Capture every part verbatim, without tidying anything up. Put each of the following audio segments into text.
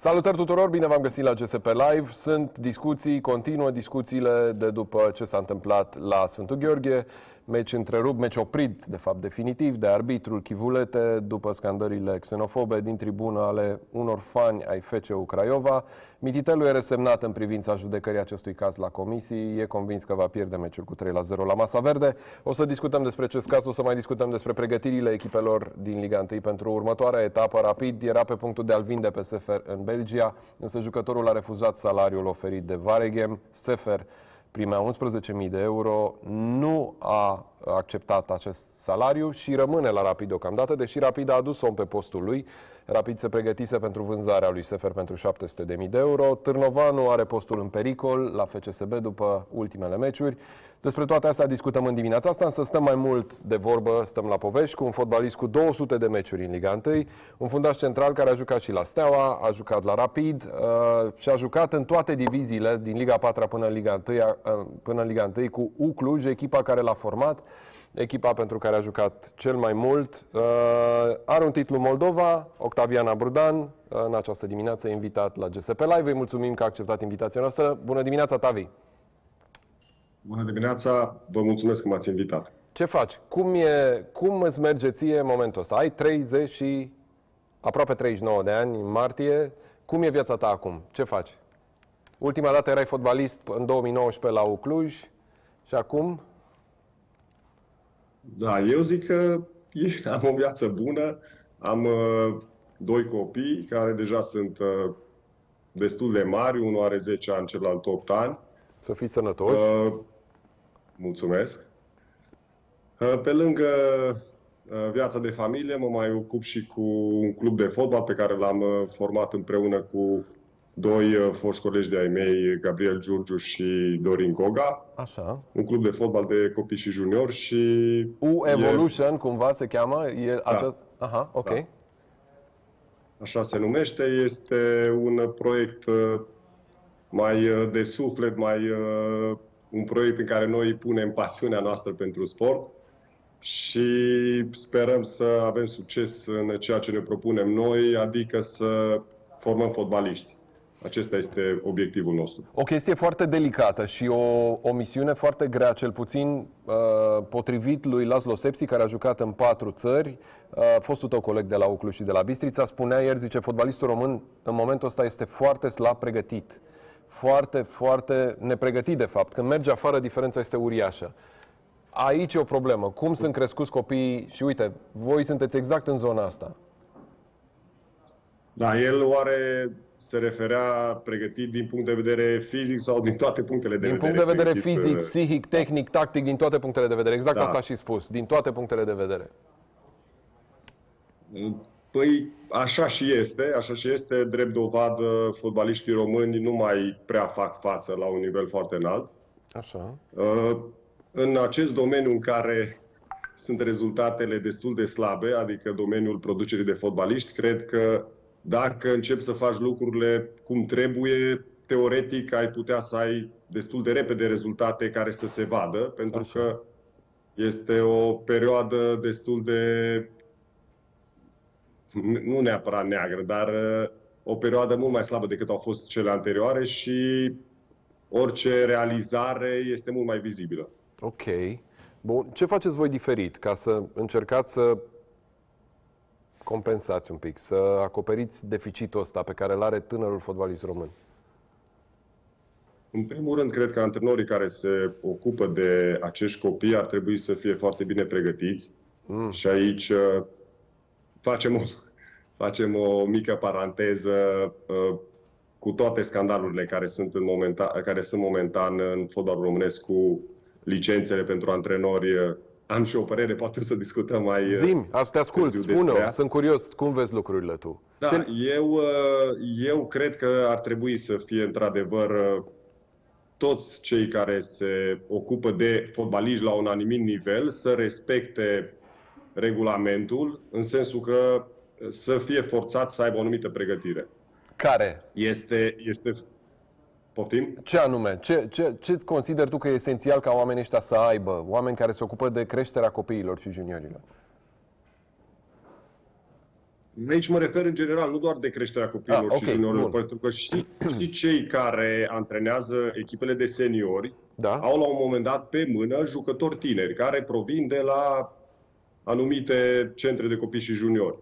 Salutări tuturor, bine v-am găsit la G S P Live. Sunt discuții, continuă discuțiile de după ce s-a întâmplat la Sfântu Gheorghe. Meci întrerupt, meci oprit, de fapt definitiv, de arbitrul Chivulete după scandările xenofobe din tribună ale unor fani ai F C U Craiova. Mititelul e resemnat în privința judecării acestui caz la comisii. E convins că va pierde meciul cu trei la zero la Masa Verde. O să discutăm despre acest caz, o să mai discutăm despre pregătirile echipelor din Liga unu pentru următoarea etapă. Rapid era pe punctul de a-l vinde pe Sefer în Belgia, însă jucătorul a refuzat salariul oferit de Waregem. Sefer primea unsprezece mii de euro, nu a acceptat acest salariu și rămâne la Rapid deocamdată, deși Rapid a adus om pe postul lui. Rapid se pregătise pentru vânzarea lui Sefer pentru șapte sute de mii de euro. Târnovanu are postul în pericol la F C S B după ultimele meciuri. Despre toate astea discutăm în dimineața asta, însă stăm mai mult de vorbă, stăm la povești cu un fotbalist cu două sute de meciuri în Liga unu, un fundaș central care a jucat și la Steaua, a jucat la Rapid uh, și a jucat în toate diviziile din Liga a patra până în Liga unu, uh, până în Liga unu cu U Cluj, echipa care l-a format, echipa pentru care a jucat cel mai mult. Uh, are un titlu Moldova, Octavian Abrudan, uh, în această dimineață invitat la G S P Live. Vă mulțumim că a acceptat invitația noastră. Bună dimineața, Tavi! Bună dimineața, vă mulțumesc că m-ați invitat. Ce faci? Cum, e, cum îți merge ție momentul ăsta? Ai treizeci și aproape treizeci și nouă de ani în martie. Cum e viața ta acum? Ce faci? Ultima dată erai fotbalist în două mii nouăsprezece la U Cluj și acum? Da, eu zic că am o viață bună. Am uh, doi copii care deja sunt uh, destul de mari. Unul are zece ani, celălalt opt ani. Să fiți sănătoși! Uh, Mulțumesc! Pe lângă viața de familie, mă mai ocup și cu un club de fotbal pe care l-am format împreună cu doi foști colegi de-ai mei, Gabriel Giurgiu și Dorin Goga. Așa. Un club de fotbal de copii și juniori și... U-Evolution, e... cumva se cheamă? E da. Acest... Aha, ok. Da. Așa se numește. Este un proiect mai de suflet, mai... un proiect în care noi punem pasiunea noastră pentru sport și sperăm să avem succes în ceea ce ne propunem noi, adică să formăm fotbaliști. Acesta este obiectivul nostru. O chestie foarte delicată și o, o misiune foarte grea, cel puțin potrivit lui Laszlo Sepsi, care a jucat în patru țări, fostul tău coleg de la U Cluj și de la Bistrița, spunea ieri, zice, fotbalistul român în momentul ăsta este foarte slab pregătit. Foarte, foarte nepregătit, de fapt. Când merge afară, diferența este uriașă. Aici e o problemă. Cum sunt crescuți copiii? Și uite, voi sunteți exact în zona asta. Da, el oare se referea pregătit din punct de vedere fizic sau din toate punctele de din vedere? Din punct de vedere pregătit, fizic, psihic, tehnic, tactic, din toate punctele de vedere. Exact da. Asta și spus. Din toate punctele de vedere. Păi, așa și este, așa și este, drept dovadă, fotbaliștii români nu mai prea fac față la un nivel foarte înalt. Așa. În acest domeniu în care sunt rezultatele destul de slabe, adică domeniul producerii de fotbaliști, cred că dacă începi să faci lucrurile cum trebuie, teoretic ai putea să ai destul de repede rezultate care să se vadă, pentru așa. Că este o perioadă destul de... nu neapărat neagră, dar o perioadă mult mai slabă decât au fost cele anterioare și orice realizare este mult mai vizibilă. Ok. Bun. Ce faceți voi diferit ca să încercați să compensați un pic, să acoperiți deficitul ăsta pe care îl are tânărul fotbalist român? În primul rând, cred că antrenorii care se ocupă de acești copii ar trebui să fie foarte bine pregătiți mm. și aici... Facem o, facem o mică paranteză uh, cu toate scandalurile care sunt, în momentan, care sunt momentan în fotbalul românesc cu licențele pentru antrenori. Am și o părere, poate să discutăm mai... Uh, Zim, te ascult, spune-o, sunt curios, cum vezi lucrurile tu? Da, Ce... eu, uh, eu cred că ar trebui să fie într-adevăr uh, toți cei care se ocupă de fotbaliști la un anumit nivel să respecte regulamentul, în sensul că să fie forțat să aibă o anumită pregătire. Care? Este... este... Poftim? Ce anume? Ce, ce, ce consideri tu că e esențial ca oamenii ăștia să aibă? Oameni care se ocupă de creșterea copiilor și juniorilor. Aici mă refer în general, nu doar de creșterea copiilor ah, okay, și juniorilor, pentru că și, și cei care antrenează echipele de seniori da? Au la un moment dat pe mână jucători tineri care provin de la anumite centre de copii și juniori.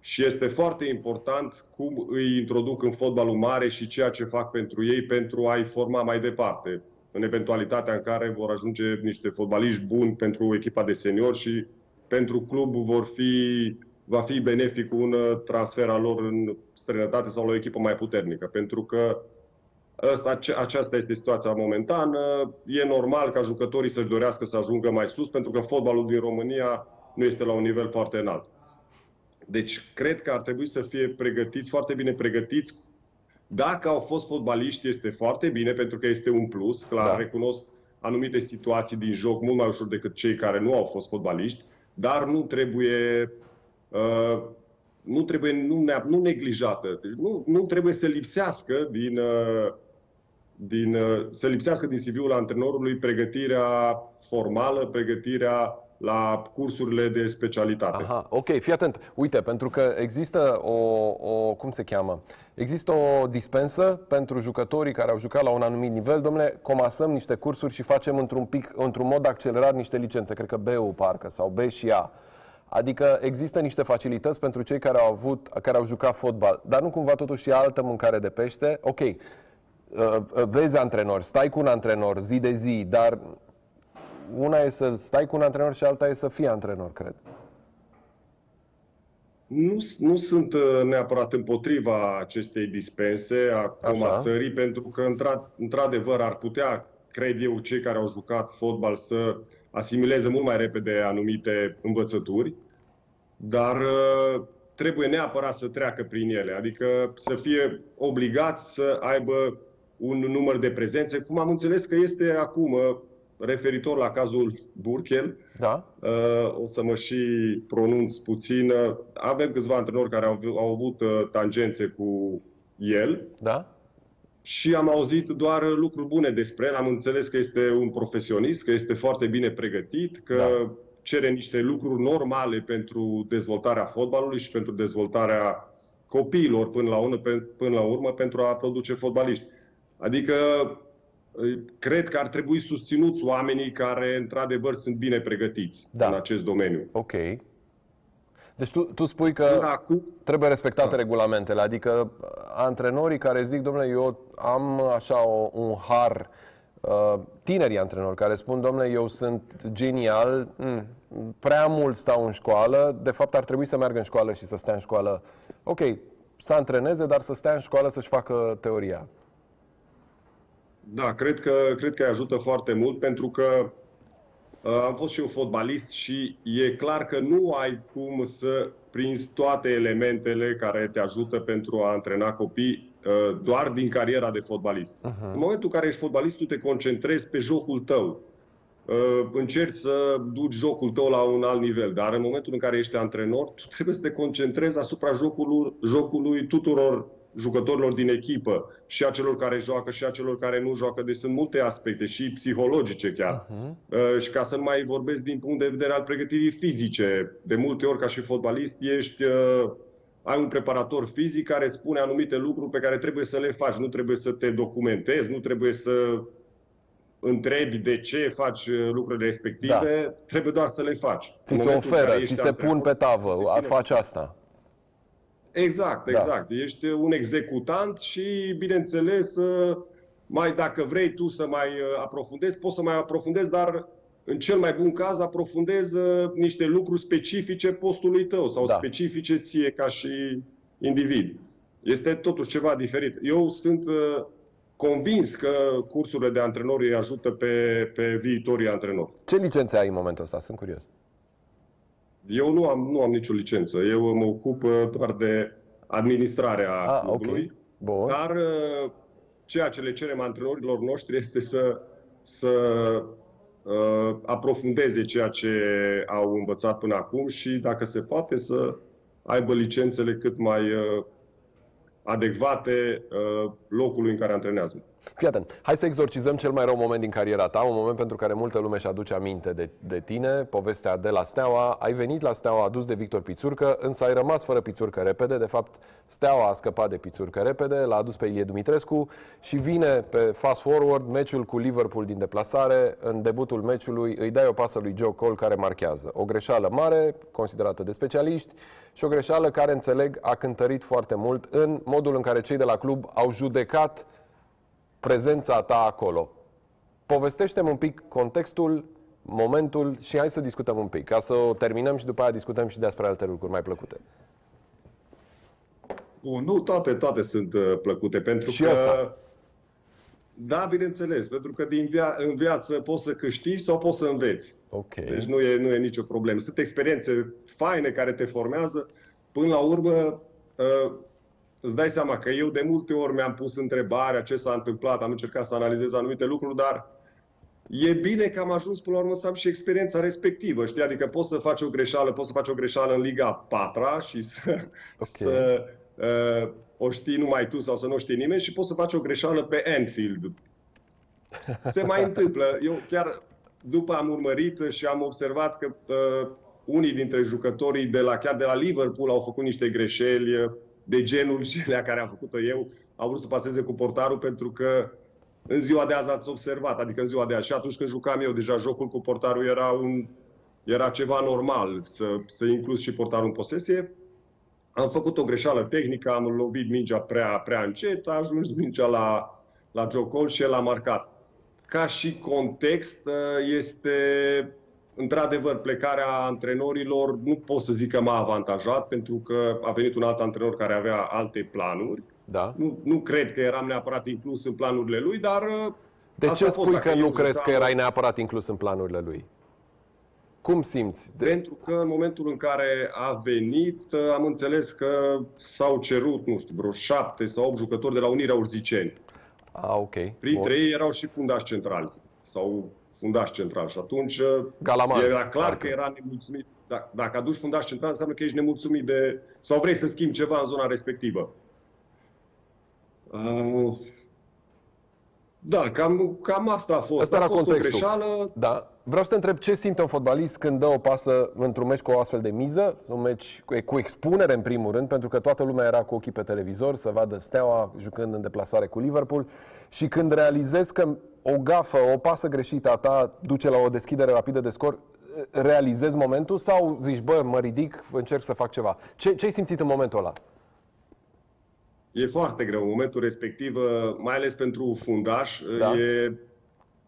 Și este foarte important cum îi introduc în fotbalul mare și ceea ce fac pentru ei pentru a-i forma mai departe, în eventualitatea în care vor ajunge niște fotbaliști buni pentru echipa de seniori și pentru club vor fi, va fi benefic un transfer al lor în străinătate sau la o echipă mai puternică. Pentru că asta, aceasta este situația momentană. E normal ca jucătorii să-și dorească să ajungă mai sus, pentru că fotbalul din România nu este la un nivel foarte înalt. Deci cred că ar trebui să fie pregătiți, foarte bine pregătiți. Dacă au fost fotbaliști, este foarte bine, pentru că este un plus. Clar, da. Recunosc anumite situații din joc mult mai ușor decât cei care nu au fost fotbaliști, dar nu trebuie, uh, nu trebuie nu, ne, nu neglijată. Deci nu, nu trebuie să lipsească din, uh, din, uh, să lipsească din C V-ul antrenorului pregătirea formală, pregătirea la cursurile de specialitate. Aha, ok, fii atent. Uite, pentru că există o, o cum se cheamă? Există o dispensă pentru jucătorii care au jucat la un anumit nivel. Domnule, comasăm niște cursuri și facem într-un pic, într-un mod accelerat niște licențe, cred că B-ul parcă sau B și A. Adică există niște facilități pentru cei care au avut, care au jucat fotbal, dar nu cumva totuși e altă mâncare de pește. Ok. Vezi antrenori, stai cu un antrenor zi de zi, dar una e să stai cu un antrenor și alta e să fii antrenor, cred. Nu, nu sunt neapărat împotriva acestei dispense, a comasării, pentru că, într-adevăr, ar putea, cred eu, cei care au jucat fotbal să asimileze mult mai repede anumite învățături, dar trebuie neapărat să treacă prin ele, adică să fie obligați să aibă un număr de prezențe, cum am înțeles că este acum. Referitor la cazul Burchel, da. O să mă și pronunț puțin. Avem câțiva antrenori care au, au avut tangențe cu el da. Și am auzit doar lucruri bune despre el. Am înțeles că este un profesionist, că este foarte bine pregătit, că da. Cere niște lucruri normale pentru dezvoltarea fotbalului și pentru dezvoltarea copiilor până la urmă, până la urmă pentru a produce fotbaliști. Adică cred că ar trebui susținuți oamenii care, într-adevăr, sunt bine pregătiți da. În acest domeniu. Ok. Deci tu, tu spui că acum trebuie respectate da. Regulamentele, adică antrenorii care zic, domnule, eu am așa o, un har, tinerii antrenori care spun, domnule, eu sunt genial, prea mult stau în școală, de fapt ar trebui să meargă în școală și să stea în școală. Ok, să antreneze, dar să stea în școală să-și facă teoria. Da, cred că, cred că ajută foarte mult, pentru că uh, am fost și eu fotbalist și e clar că nu ai cum să prinzi toate elementele care te ajută pentru a antrena copii uh, doar din cariera de fotbalist. Uh-huh. În momentul în care ești fotbalist, tu te concentrezi pe jocul tău. Uh, încerci să duci jocul tău la un alt nivel, dar în momentul în care ești antrenor, tu trebuie să te concentrezi asupra jocului, jocului tuturor jucătorilor din echipă, și a celor care joacă și a celor care nu joacă. Deci sunt multe aspecte și psihologice chiar. Uh-huh. Și ca să nu mai vorbesc din punct de vedere al pregătirii fizice. De multe ori, ca și fotbalist, ești, uh, ai un preparator fizic care îți spune anumite lucruri pe care trebuie să le faci. Nu trebuie să te documentezi, nu trebuie să întrebi de ce faci lucrurile respective, da. Trebuie doar să le faci. Ți se oferă, ți se pun pe tavă, faci asta. Exact, exact. Da. Ești un executant și, bineînțeles, mai dacă vrei tu să mai aprofundezi, poți să mai aprofundezi, dar în cel mai bun caz aprofundezi niște lucruri specifice postului tău sau da. Specifice ție ca și individ. Este totuși ceva diferit. Eu sunt convins că cursurile de antrenori îi ajută pe, pe viitorii antrenori. Ce licențe ai în momentul ăsta? Sunt curios. Eu nu am, nu am nicio licență. Eu mă ocup doar de administrarea ah, clubului, okay. Dar ceea ce le cerem antrenorilor noștri este să, să uh, aprofundeze ceea ce au învățat până acum și, dacă se poate, să aibă licențele cât mai uh, adecvate uh, locului în care antrenează. Fii atent, hai să exorcizăm cel mai rău moment din cariera ta, un moment pentru care multă lume își aduce aminte de, de tine, povestea de la Steaua. Ai venit la Steaua adus de Victor Pițurcă, însă ai rămas fără Pițurcă repede. De fapt, Steaua a scăpat de Pițurcă repede, l-a adus pe Ilie Dumitrescu și vine pe fast forward meciul cu Liverpool din deplasare. În debutul meciului îi dai o pasă lui Joe Cole care marchează. O greșeală mare, considerată de specialiști, și o greșeală care, înțeleg, a cântărit foarte mult în modul în care cei de la club au judecat prezența ta acolo. Povestește-mi un pic contextul, momentul și hai să discutăm un pic, ca să o terminăm și după aia discutăm și despre alte lucruri mai plăcute. Nu, toate, toate sunt plăcute, pentru și că... Asta. Da, bineînțeles, pentru că din via în viață poți să câștigi sau poți să înveți. Okay. Deci nu e, nu e nicio problemă. Sunt experiențe faine care te formează. Până la urmă... Uh, Îți dai seama că eu de multe ori mi-am pus întrebarea ce s-a întâmplat, am încercat să analizez anumite lucruri, dar e bine că am ajuns până la urmă să am și experiența respectivă, știi? Adică poți să faci o greșeală, poți să faci o greșeală în Liga a patra și să, okay. să uh, o știi numai tu sau să nu o știi nimeni, și poți să faci o greșeală pe Anfield. Se mai întâmplă. Eu chiar după am urmărit și am observat că uh, unii dintre jucătorii de la, chiar de la Liverpool au făcut niște greșeli uh, de genul celea care am făcut-o eu, au vrut să paseze cu portarul, pentru că în ziua de azi ați observat, adică în ziua de azi, și atunci când jucam eu, deja jocul cu portarul era, un, era ceva normal, să, să inclus și portarul în posesie. Am făcut o greșeală tehnică, am lovit mingea prea, prea încet, a ajuns mingea la, la Joe Cole și el a marcat. Ca și context, este... Într-adevăr, plecarea antrenorilor nu pot să zic că m-a avantajat, pentru că a venit un alt antrenor care avea alte planuri. Da. Nu, nu cred că eram neapărat inclus în planurile lui, dar... De ce spui că nu crezi că erai neapărat inclus în planurile lui? Cum simți? De... Pentru că în momentul în care a venit, am înțeles că s-au cerut, nu știu, vreo șapte sau opt jucători de la Unirea Urziceni. Ah, ok. Printre Bun. ei erau și fundași centrali sau... fundaș central. Și atunci Galamaz, era clar parcă. că era nemulțumit. Dacă, dacă aduci fundaș central, înseamnă că ești nemulțumit de... sau vrei să schimbi ceva în zona respectivă. Uh, da, cam, cam asta a fost. Asta a era fost contextul. O greșeală. Da. Vreau să te întreb ce simte un fotbalist când dă o pasă într-un meci cu o astfel de miză, un meci cu expunere în primul rând, pentru că toată lumea era cu ochii pe televizor să vadă Steaua jucând în deplasare cu Liverpool, și când realizezi că o gafă, o pasă greșită a ta duce la o deschidere rapidă de scor, realizezi momentul sau zici, bă, mă ridic, încerc să fac ceva? Ce, ce ai simțit în momentul ăla? E foarte greu momentul respectiv, mai ales pentru fundaș. Da. E,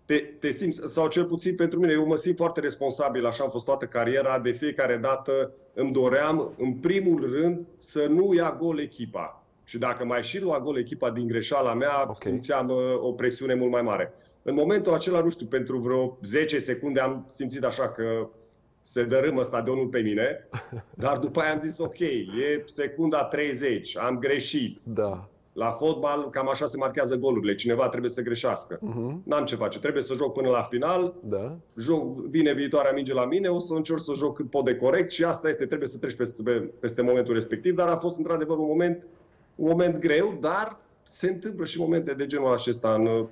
te, te simți, sau cel puțin pentru mine, eu mă simt foarte responsabil, așa am fost toată cariera, de fiecare dată îmi doream, în primul rând, să nu ia gol echipa. Și dacă mai și lua gol echipa din greșeala mea, okay. simțeam o presiune mult mai mare. În momentul acela, nu știu, pentru vreo zece secunde am simțit așa că se dărâmă stadionul pe mine, dar după aia am zis, ok, e secunda treizeci, am greșit. Da. La fotbal cam așa se marchează golurile, cineva trebuie să greșească. Uh-huh. N-am ce face, trebuie să joc până la final, da. joc, vine viitoarea minge la mine, o să încerc să joc cât pot de corect și asta este, trebuie să treci peste, peste momentul respectiv, dar a fost într-adevăr un moment, un moment greu, dar se întâmplă și momente de genul acesta în...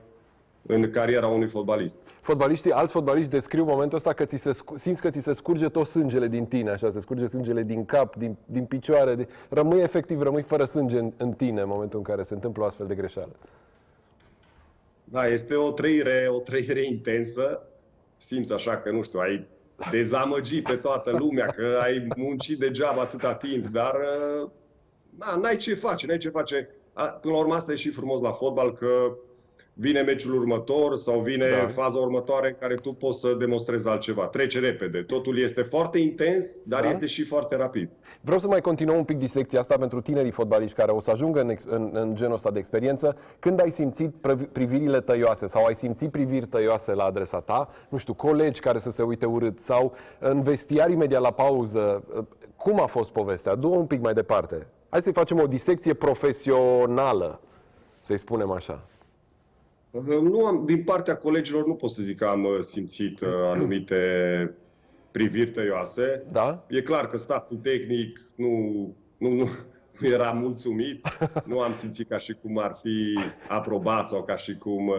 în cariera unui fotbalist. Fotbaliștii, alți fotbaliști descriu momentul ăsta că ți se, simți că ți se scurge tot sângele din tine, așa, se scurge sângele din cap, din, din picioare, de, rămâi efectiv, rămâi fără sânge în, în tine în momentul în care se întâmplă o astfel de greșeală. Da, este o trăire, o trăire intensă, simți așa că, nu știu, ai dezamăgit pe toată lumea, că ai muncit degeaba atâta timp, dar da, n-ai ce face, n-ai ce face. Până la urmă, asta e și frumos la fotbal, că vine meciul următor sau vine da. faza următoare în care tu poți să demonstrezi altceva. Trece repede. Totul este foarte intens, dar da. este și foarte rapid. Vreau să mai continuăm un pic disecția asta pentru tinerii fotbaliști care o să ajungă în, în, în genul ăsta de experiență. Când ai simțit privirile tăioase sau ai simțit priviri tăioase la adresa ta, nu știu, colegi care să se uite urât sau în vestiar imediat la pauză, cum a fost povestea? Du-o un pic mai departe. Hai să-i facem o disecție profesională, să-i spunem așa. Nu am, din partea colegilor nu pot să zic că am simțit anumite priviri tăioase. Da? E clar că stafful tehnic nu, nu, nu, eram mulțumit, nu am simțit ca și cum ar fi aprobat sau ca și cum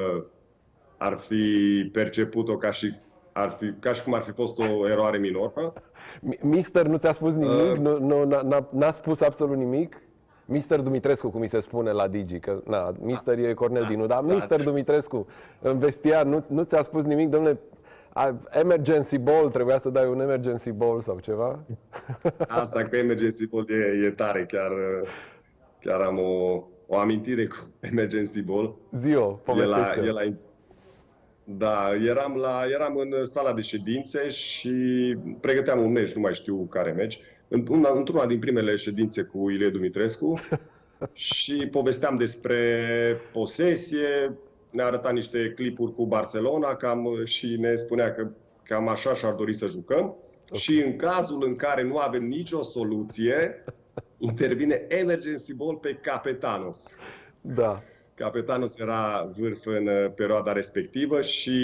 ar fi perceput-o ca și, ar fi, ca și cum ar fi fost o eroare minoră. Mister nu ți-a spus nimic? Uh, nu, nu, n-a spus absolut nimic? Mister Dumitrescu, cum mi se spune la Digi, că na, Mister e Cornel Dinu, dar Mister Dumitrescu, în vestiar, nu, nu ți-a spus nimic? Domnule, emergency ball, trebuia să dai un emergency ball sau ceva? Asta că emergency ball e, e tare, chiar, chiar am o, o amintire cu emergency ball. Zio, povestește. E la, e la, da, eram, la, eram în sala de ședințe și pregăteam un meci, nu mai știu care meci, într-una din primele ședințe cu Ilie Dumitrescu și povesteam despre posesie, ne-a arătat niște clipuri cu Barcelona cam, și ne spunea că cam așa și-ar dori să jucăm. Okay. Și în cazul în care nu avem nicio soluție, intervine emergency ball pe Kapetanos. Da. Kapetanos era vârf în perioada respectivă și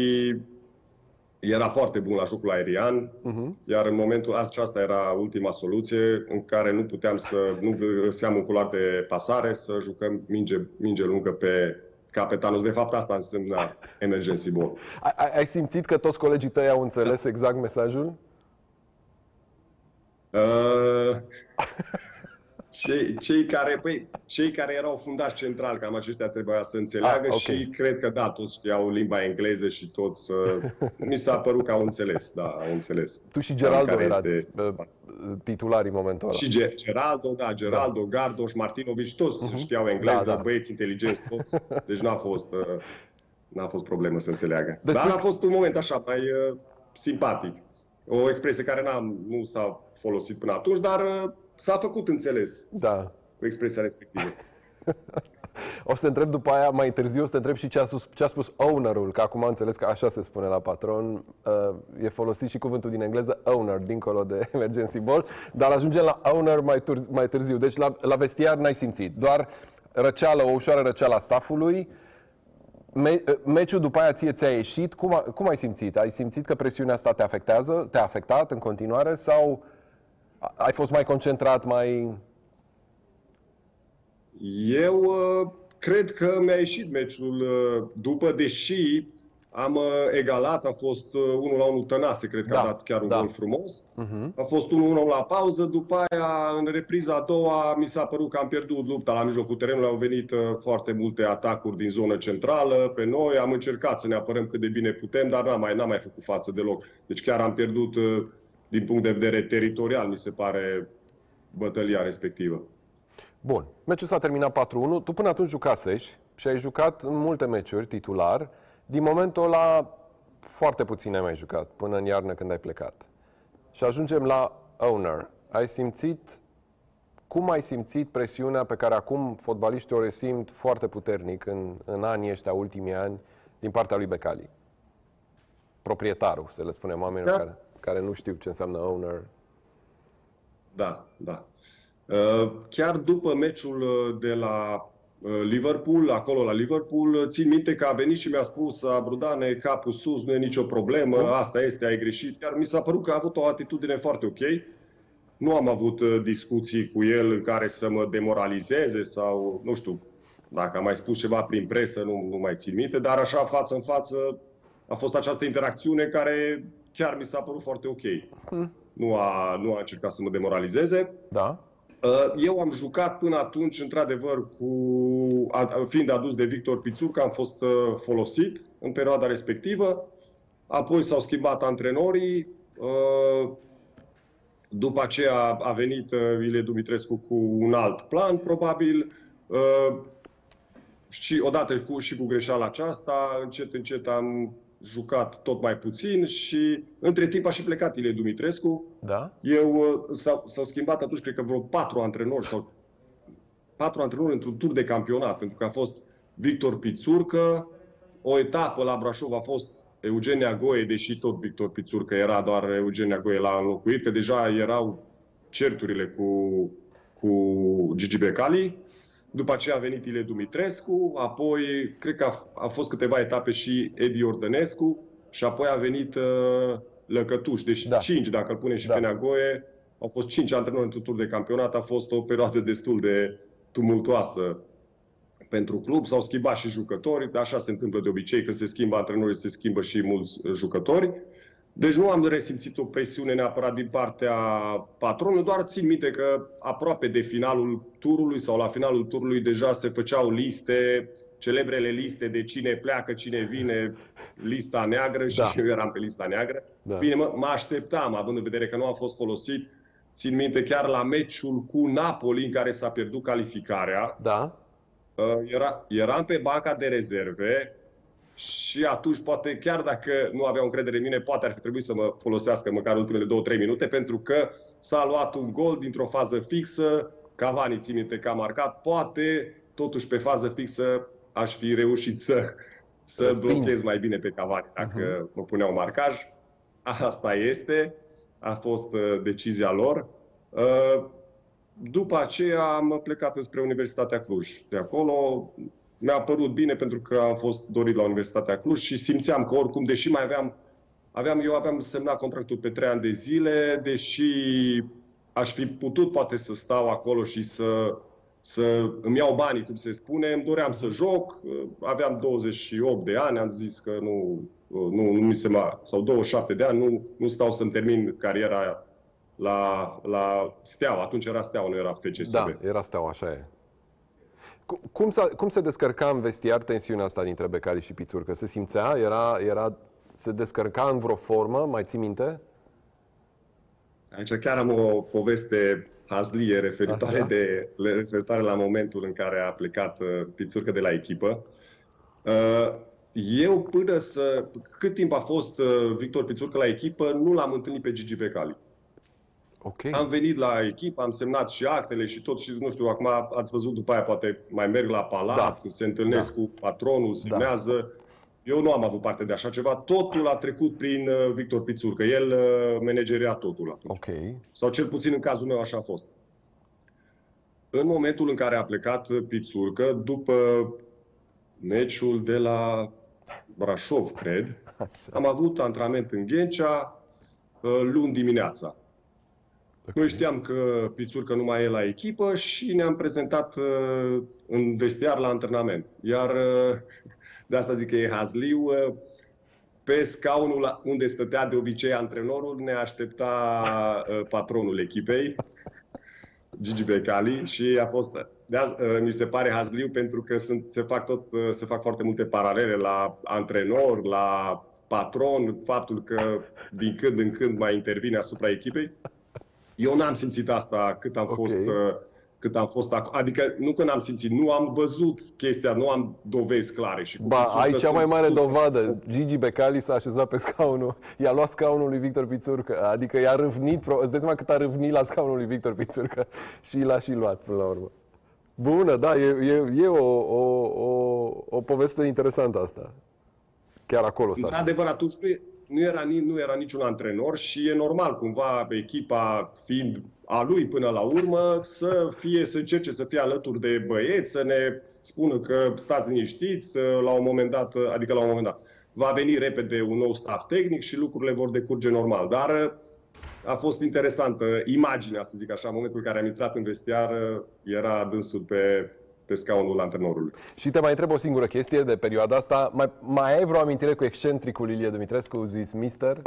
era foarte bun la jocul aerian, uh-huh. Iar în momentul aceasta era ultima soluție în care nu puteam să, nu găseam un culoar de pasare, să jucăm minge, minge lungă pe Kapetanos. De fapt, asta însemna emergency ball. Ai, ai simțit că toți colegii tăi au înțeles exact mesajul? Uh, cei, cei, care, păi, cei care erau fundași central, cam aceștia trebuia să înțeleagă. Ah, okay. Și cred că da, toți știau limba engleză și toți uh, mi s-a părut că au înțeles, da, au înțeles. Tu și Geraldo erați este... titulari în momentul ăla. Și Ger Geraldo, da, Geraldo, da. Gardoș, Martinovici, toți uh-huh. știau engleză, da, da. Băieți inteligenți toți, deci n-a fost, uh, fost problemă să înțeleagă. Despre... Dar a fost un moment așa mai uh, simpatic, o expresie care nu s-a folosit până atunci, dar... Uh, s-a făcut înțeles, da, cu expresia respectivă. O să te întreb după aia, mai târziu, o să te întreb și ce a spus, ce a spus ownerul, că acum am înțeles că așa se spune la patron. Uh, e folosit și cuvântul din engleză owner, dincolo de emergency ball, dar ajungem la owner mai, târzi, mai târziu. Deci la, la vestiar n-ai simțit, doar răceală, o ușoară răceală a staffului. Me meciul după aia ție ți-a ieșit. Cum, a, cum ai simțit? Ai simțit că presiunea asta te afectează, te-a afectat în continuare sau... Ai fost mai concentrat, mai... Eu uh, cred că mi-a ieșit meciul uh, după, deși am uh, egalat, a fost uh, unul la unul Tănase, cred că da, a dat chiar un da. gol frumos. Uh-huh. A fost unul la unul la pauză, după aia, în repriza a doua, mi s-a părut că am pierdut lupta la mijlocul terenului, au venit uh, foarte multe atacuri din zona centrală pe noi, am încercat să ne apărăm cât de bine putem, dar n-am mai, n-am mai făcut față deloc. Deci chiar am pierdut... Uh, din punct de vedere teritorial, mi se pare bătălia respectivă. Bun. Meciul s-a terminat patru unu. Tu până atunci jucasești și ai jucat în multe meciuri titular. Din momentul ăla foarte puțin ai mai jucat, până în iarnă când ai plecat. Și ajungem la owner. Ai simțit, cum ai simțit presiunea pe care acum fotbaliștii o resimt foarte puternic în, în anii ăștia, ultimii ani, din partea lui Becali? Proprietarul, să le spunem oamenilor da. care... care nu știu ce înseamnă owner. Da, da. Chiar după meciul de la Liverpool, acolo la Liverpool, țin minte că a venit și mi-a spus: Abrudane, capul sus, nu e nicio problemă, asta este, ai greșit. Iar mi s-a părut că a avut o atitudine foarte ok. Nu am avut discuții cu el în care să mă demoralizeze sau, nu știu, dacă am mai spus ceva prin presă, nu, nu mai țin minte, dar așa față în față a fost această interacțiune care... chiar mi s-a părut foarte ok. Hmm. Nu, a, nu a încercat să mă demoralizeze. Da. Eu am jucat până atunci, într-adevăr, cu, fiind adus de Victor Pițurcă, am fost folosit în perioada respectivă. Apoi s-au schimbat antrenorii. După aceea a venit Ilie Dumitrescu cu un alt plan, probabil. Și odată cu, și cu greșeala aceasta, încet, încet am... jucat tot mai puțin și între timp a și plecat Ilie Dumitrescu. Da? Eu s-au schimbat atunci, cred că vreo patru antrenori sau patru antrenori într-un tur de campionat, pentru că a fost Victor Pițurcă, o etapă la Brașov a fost Eugen Neagoe, deși tot Victor Pițurcă era, doar Eugen Neagoe l-a înlocuit, că deja erau certurile cu, cu Gigi Becali. După aceea a venit Ilie Dumitrescu, apoi cred că a, a fost câteva etape și Edi Ordănescu și apoi a venit uh, Lăcătuș. Deci da. cinci, dacă îl pune și da. pe Neagoe, Au fost cinci antrenori într-un tur de campionat, a fost o perioadă destul de tumultoasă pentru club. S-au schimbat și jucătorii, așa se întâmplă de obicei, când se schimbă antrenorii, se schimbă și mulți jucători. Deci nu am resimțit o presiune neapărat din partea patronului, doar țin minte că aproape de finalul turului sau la finalul turului deja se făceau liste, celebrele liste de cine pleacă, cine vine, lista neagră, și da. Eu eram pe lista neagră. Da. Bine, mă, mă așteptam, având în vedere că nu a fost folosit. Țin minte chiar la meciul cu Napoli, în care s-a pierdut calificarea. Da. Era, eram pe banca de rezerve și atunci, poate chiar dacă nu aveam încredere în mine, poate ar fi trebuit să mă folosească măcar ultimele două trei minute, pentru că s-a luat un gol dintr-o fază fixă, Cavani, țin minte că a marcat, poate totuși pe fază fixă aș fi reușit să, să blochez mai bine pe Cavani dacă uh-huh. mă puneau marcaj. Asta este, a fost uh, decizia lor. Uh, După aceea am plecat spre Universitatea Cluj. De acolo mi-a părut bine pentru că am fost dorit la Universitatea Cluj și simțeam că oricum, deși mai aveam, aveam eu aveam semnat contractul pe trei ani de zile, deși aș fi putut poate să stau acolo și să, să îmi iau banii, cum se spune, îmi doream să joc, aveam douăzeci și opt de ani, am zis că nu, nu, nu mi se mai, sau douăzeci și șapte de ani, nu, nu stau să-mi termin cariera La, la Steaua, atunci era Steaua, nu era F C S B. Da, era Steaua, așa e. Cum, cum se descărca în vestiar tensiunea asta dintre Becali și Pițurcă? Se simțea? Era, era, se descărca în vreo formă? Mai ții minte? Aici chiar am o poveste hazlie referitoare, de, referitoare la momentul în care a plecat Pițurcă de la echipă. Uh, eu până să... Cât timp a fost Victor Pițurcă la echipă, nu l-am întâlnit pe Gigi Becali. Okay. Am venit la echipă, am semnat și actele și tot și, nu știu, acum ați văzut după aia, poate mai merg la palat, da. Se întâlnesc da. Cu patronul, semnează. Da. Eu nu am avut parte de așa ceva. Totul a trecut prin Victor Pițurcă, el manageria totul atunci. Okay. Sau cel puțin în cazul meu așa a fost. În momentul în care a plecat Pițurcă, după meciul de la Brașov, cred, am avut antrenament în Ghencea luni dimineața. Okay. Noi știam că Pițurcă nu mai e la echipă și ne-am prezentat uh, în vestiar la antrenament. Iar, uh, de asta zic că e hazliu, uh, pe scaunul unde stătea de obicei antrenorul ne aștepta uh, patronul echipei, Gigi Becali, și a fost... De asta, uh, mi se pare hazliu pentru că sunt, se, fac tot, uh, se fac foarte multe paralele la antrenor, la patron, faptul că din când în când mai intervine asupra echipei. Eu n-am simțit asta cât am okay. fost, cât am fost acolo. Adică nu că n-am simțit, nu am văzut chestia, nu am dovezi clare. Și cu ba, aici cea mai mare dovadă. Gigi Becali s-a așezat pe scaunul, i-a luat scaunul lui Victor Pițurcă, adică i-a râvnit, îți dai seama cât a râvnit la scaunul lui Victor Pițurcă și l-a și luat până la urmă. Bună, da, e, e, e o, o, o, o poveste interesantă asta. Chiar acolo s-a Într-adevăr, atunci... Nu era, nu era niciun antrenor și e normal cumva echipa, fiind a lui până la urmă, să fie, să încerce să fie alături de băieți, să ne spună că stați liniștiți, la un moment dat, adică la un moment dat, va veni repede un nou staff tehnic și lucrurile vor decurge normal. Dar a fost interesantă imaginea, să zic așa, în momentul în care am intrat în vestiar, era dânsul pe... pe scaunul antrenorului. Și te mai întreb o singură chestie de perioada asta. Mai, mai ai vreo amintire cu excentricul Ilie Dumitrescu, zis mister?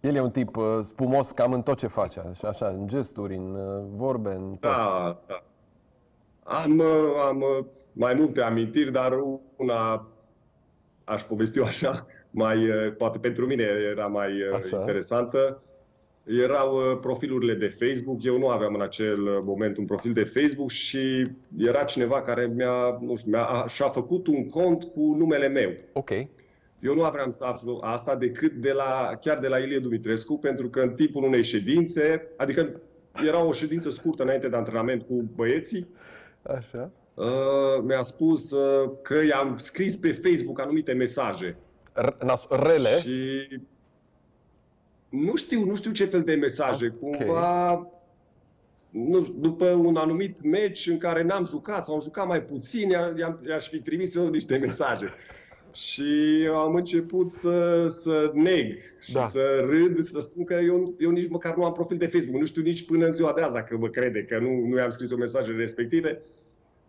El e un tip uh, spumos cam în tot ce face, așa, așa în gesturi, în uh, vorbe, în tot. Da, da. Am, am mai multe amintiri, dar una aș povesti așa, mai, poate pentru mine era mai așa. Interesantă. Erau profilurile de Facebook, eu nu aveam în acel moment un profil de Facebook și era cineva care mi-a, nu știu, mi-a, și-a făcut un cont cu numele meu. Ok. Eu nu aveam să aflu asta decât de la, chiar de la Ilie Dumitrescu, pentru că în timpul unei ședințe, adică era o ședință scurtă înainte de antrenament cu băieții, așa. Uh, mi-a spus uh, că i-am scris pe Facebook anumite mesaje. Rele? Și... Nu știu, nu știu ce fel de mesaje, okay. Cumva nu, după un anumit meci în care n-am jucat sau am jucat mai puțin, i-aș fi trimis eu niște mesaje. Și am început să, să neg și da. să râd, să spun că eu, eu nici măcar nu am profil de Facebook. Nu știu nici până în ziua de azi dacă mă crede că nu, nu i-am scris o mesajele respective.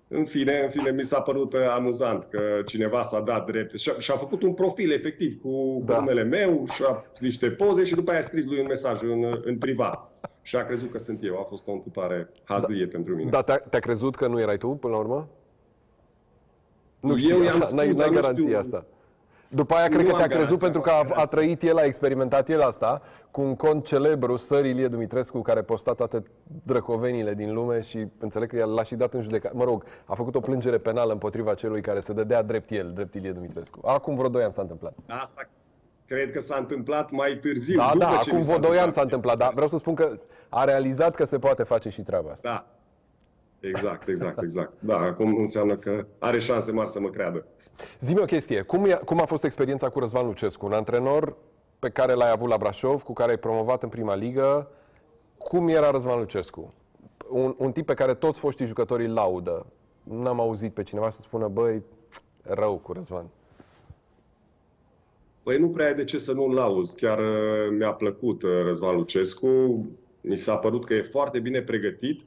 În fine, în fine, mi s-a părut amuzant că cineva s-a dat drept și-a, și-a făcut un profil efectiv cu da. numele meu și-a niște poze și după aia a scris lui un mesaj în, în privat. Și a crezut că sunt eu. A fost o întâmplare hazlie da. pentru mine. Dar te-a, te-a crezut că nu erai tu până la urmă? Nu știu, eu i-am spus, n-ai, n-ai garanția știu. asta. După aia, cred nu că te-a crezut pentru că a, a trăit el, a experimentat el asta, cu un cont celebru, Sări Ilie Dumitrescu, care posta toate drăcovenile din lume și înțeleg că l-a și dat în judecată. Mă rog, a făcut o plângere penală împotriva celui care se dădea drept el, drept Ilie Dumitrescu. Acum vreo doi ani s-a întâmplat. Asta cred că s-a întâmplat mai târziu. Da, după da, ce acum vreo doi ani s-a întâmplat, dar vreau să spun că a realizat că se poate face și treaba asta. Da. Exact, exact, exact. Da, acum înseamnă că are șanse mari să mă creadă. Zi-mi o chestie. Cum, e, cum a fost experiența cu Răzvanu Lucescu? Un antrenor pe care l-ai avut la Brașov, cu care ai promovat în prima ligă. Cum era Răzvanu Lucescu? Un, un tip pe care toți foștii jucătorii laudă. N-am auzit pe cineva să spună, băi, rău cu Răzvan. Păi nu prea ai de ce să nu-l lauzi. Chiar mi-a plăcut Răzvan Lucescu. Mi s-a părut că e foarte bine pregătit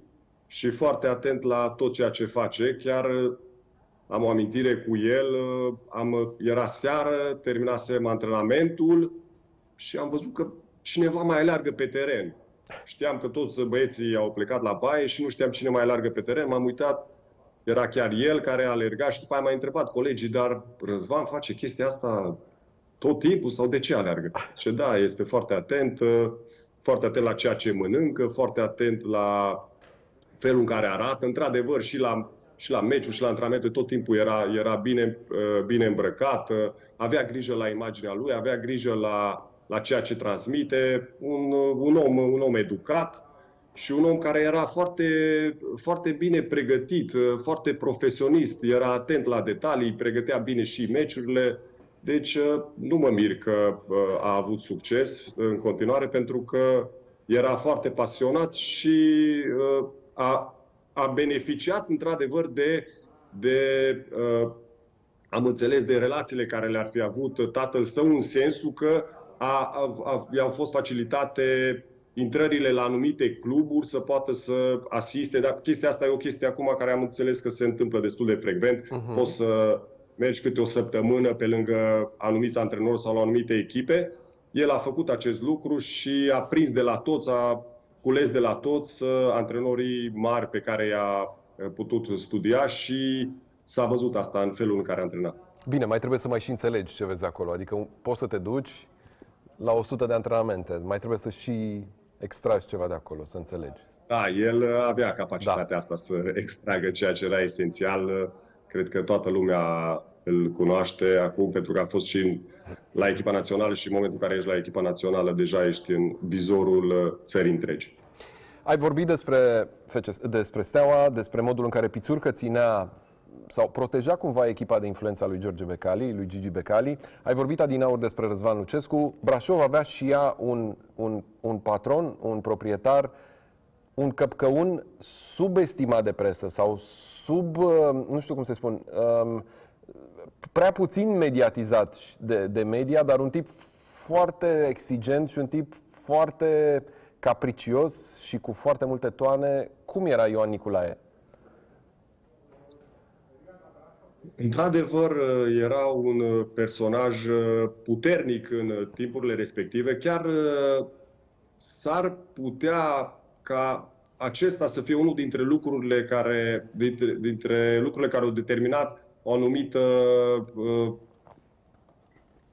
și foarte atent la tot ceea ce face. Chiar am o amintire cu el, am, era seară, terminasem antrenamentul și am văzut că cineva mai aleargă pe teren. Știam că toți băieții au plecat la baie și nu știam cine mai aleargă pe teren. M-am uitat, era chiar el care alerga și după aia m-a întrebat colegii, dar Răzvan face chestia asta tot timpul sau de ce aleargă? Ce da, este foarte atent, foarte atent la ceea ce mănâncă, foarte atent la felul în care arată, într-adevăr, și la, și la meciul și la antrenamente, tot timpul era, era bine, bine îmbrăcat, avea grijă la imaginea lui, avea grijă la, la ceea ce transmite, un, un, om, un om educat și un om care era foarte, foarte bine pregătit, foarte profesionist, era atent la detalii, pregătea bine și meciurile, deci nu mă mir că a avut succes în continuare, pentru că era foarte pasionat și A, a beneficiat, într-adevăr, de, de uh, am înțeles, de relațiile care le-ar fi avut tatăl său, în sensul că a, a, i-au fost facilitate intrările la anumite cluburi să poată să asiste. Dar chestia asta e o chestie acum care am înțeles că se întâmplă destul de frecvent. Uh-huh. Poți să mergi câte o săptămână pe lângă anumiți antrenori sau la anumite echipe. El a făcut acest lucru și a prins de la toți, a cules de la toți antrenorii mari pe care i-a putut studia și s-a văzut asta în felul în care a antrenat. Bine, mai trebuie să mai și înțelegi ce vezi acolo. Adică poți să te duci la o sută de antrenamente. Mai trebuie să și extragi ceva de acolo, să înțelegi. Da, el avea capacitatea da. asta să extragă ceea ce era esențial. Cred că toată lumea îl cunoaște acum, pentru că a fost și la echipa națională și în momentul în care ești la echipa națională, deja ești în vizorul țării întregi. Ai vorbit despre, despre Steaua, despre modul în care Pițurcă ținea sau proteja cumva echipa de influența lui George Becali, lui Gigi Becali. Ai vorbit adinauri despre Răzvan Lucescu. Brașov avea și ea un, un, un patron, un proprietar, un căpcăun subestimat de presă sau sub, nu știu cum să spun, um, prea puțin mediatizat de, de media, dar un tip foarte exigent și un tip foarte capricios și cu foarte multe toane. Cum era Ioan Nicolae? Într-adevăr, era un personaj puternic în timpurile respective. Chiar s-ar putea ca acesta să fie unul dintre lucrurile care, dintre, dintre lucrurile care au determinat o anumită uh,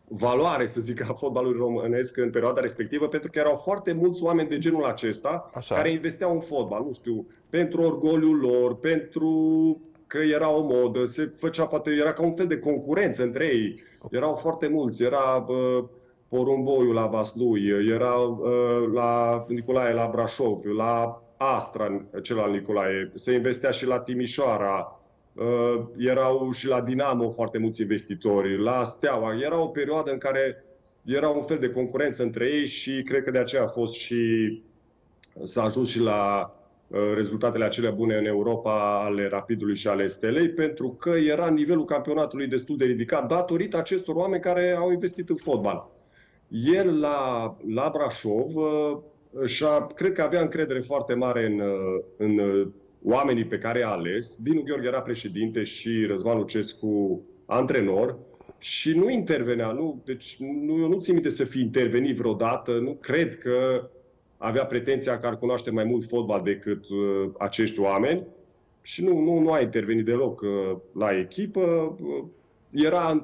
valoare, să zic, a fotbalului românesc în perioada respectivă, pentru că erau foarte mulți oameni de genul acesta Așa. care investeau în fotbal, nu știu, pentru orgoliul lor, pentru că era o modă, se făcea, poate era ca un fel de concurență între ei. Erau foarte mulți, era uh, Porumboiu la Vaslui, era uh, la Nicolae la Brașov, la Astra, celălalt Nicolae, se investea și la Timișoara. Uh, erau și la Dinamo foarte mulți investitori, la Steaua. Era o perioadă în care era un fel de concurență între ei și cred că de aceea a fost și s-a ajuns și la rezultatele acelea bune în Europa ale Rapidului și ale Stelei, pentru că era nivelul campionatului destul de ridicat datorită acestor oameni care au investit în fotbal. El la, la Brașov și-a, cred că avea încredere foarte mare în, în oamenii pe care i-a ales. Dinu Gheorghe era președinte și Răzvanu Lucescu antrenor și nu intervenea. Nu, deci nu, nu țin minte să fi intervenit vreodată. Nu cred că avea pretenția că ar cunoaște mai mult fotbal decât uh, acești oameni și nu, nu, nu a intervenit deloc uh, la echipă. Uh, era,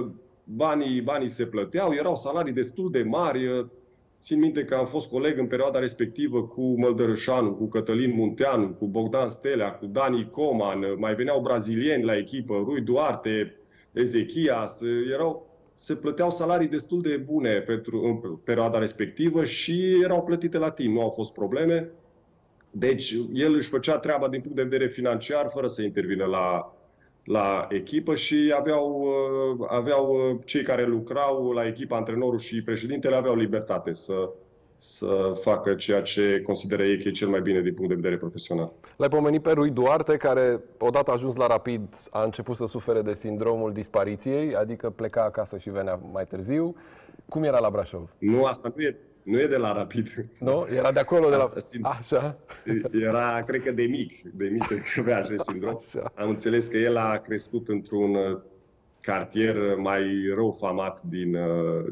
uh, banii, banii se plăteau, erau salarii destul de mari. Uh, țin minte că am fost coleg în perioada respectivă cu Măldărășanu, cu Cătălin Munteanu, cu Bogdan Stelea, cu Dani Coman, uh, mai veneau brazilieni la echipă, Rui Duarte, Ezechias, uh, erau... se plăteau salarii destul de bune pentru, în perioada respectivă și erau plătite la timp, nu au fost probleme. Deci el își făcea treaba din punct de vedere financiar fără să intervină la, la echipă și aveau, aveau cei care lucrau la echipă, antrenorul și președintele, aveau libertate să... să facă ceea ce consideră ei că e cel mai bine din punct de vedere profesional. L-ai pomenit pe Rui Duarte, care odată ajuns la Rapid a început să sufere de sindromul dispariției, adică pleca acasă și venea mai târziu. Cum era la Brașov? Nu, asta nu e, nu e de la Rapid. Nu? Era de acolo, de la... Simt... Așa? Era, cred că de mic, de mic că avea acest sindrom. Așa. Am înțeles că el a crescut într-un cartier mai rău famat din,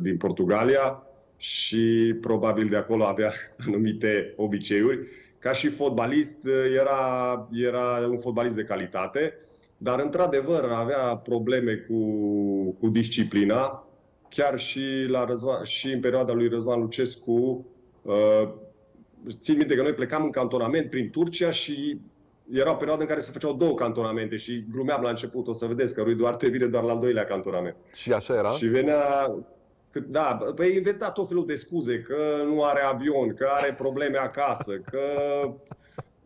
din Portugalia, și probabil de acolo avea anumite obiceiuri. Ca și fotbalist, era, era un fotbalist de calitate, dar într-adevăr avea probleme cu, cu disciplina. Chiar și, la Răzvan, și în perioada lui Răzvan Lucescu, uh, țin minte că noi plecam în cantonament prin Turcia și era o perioadă în care se făceau două cantonamente și glumeam la început, o să vedeți că Rui Duarte vine doar la al doilea cantonament. Și așa era? Și venea... Da, păi inventa tot felul de scuze, că nu are avion, că are probleme acasă, că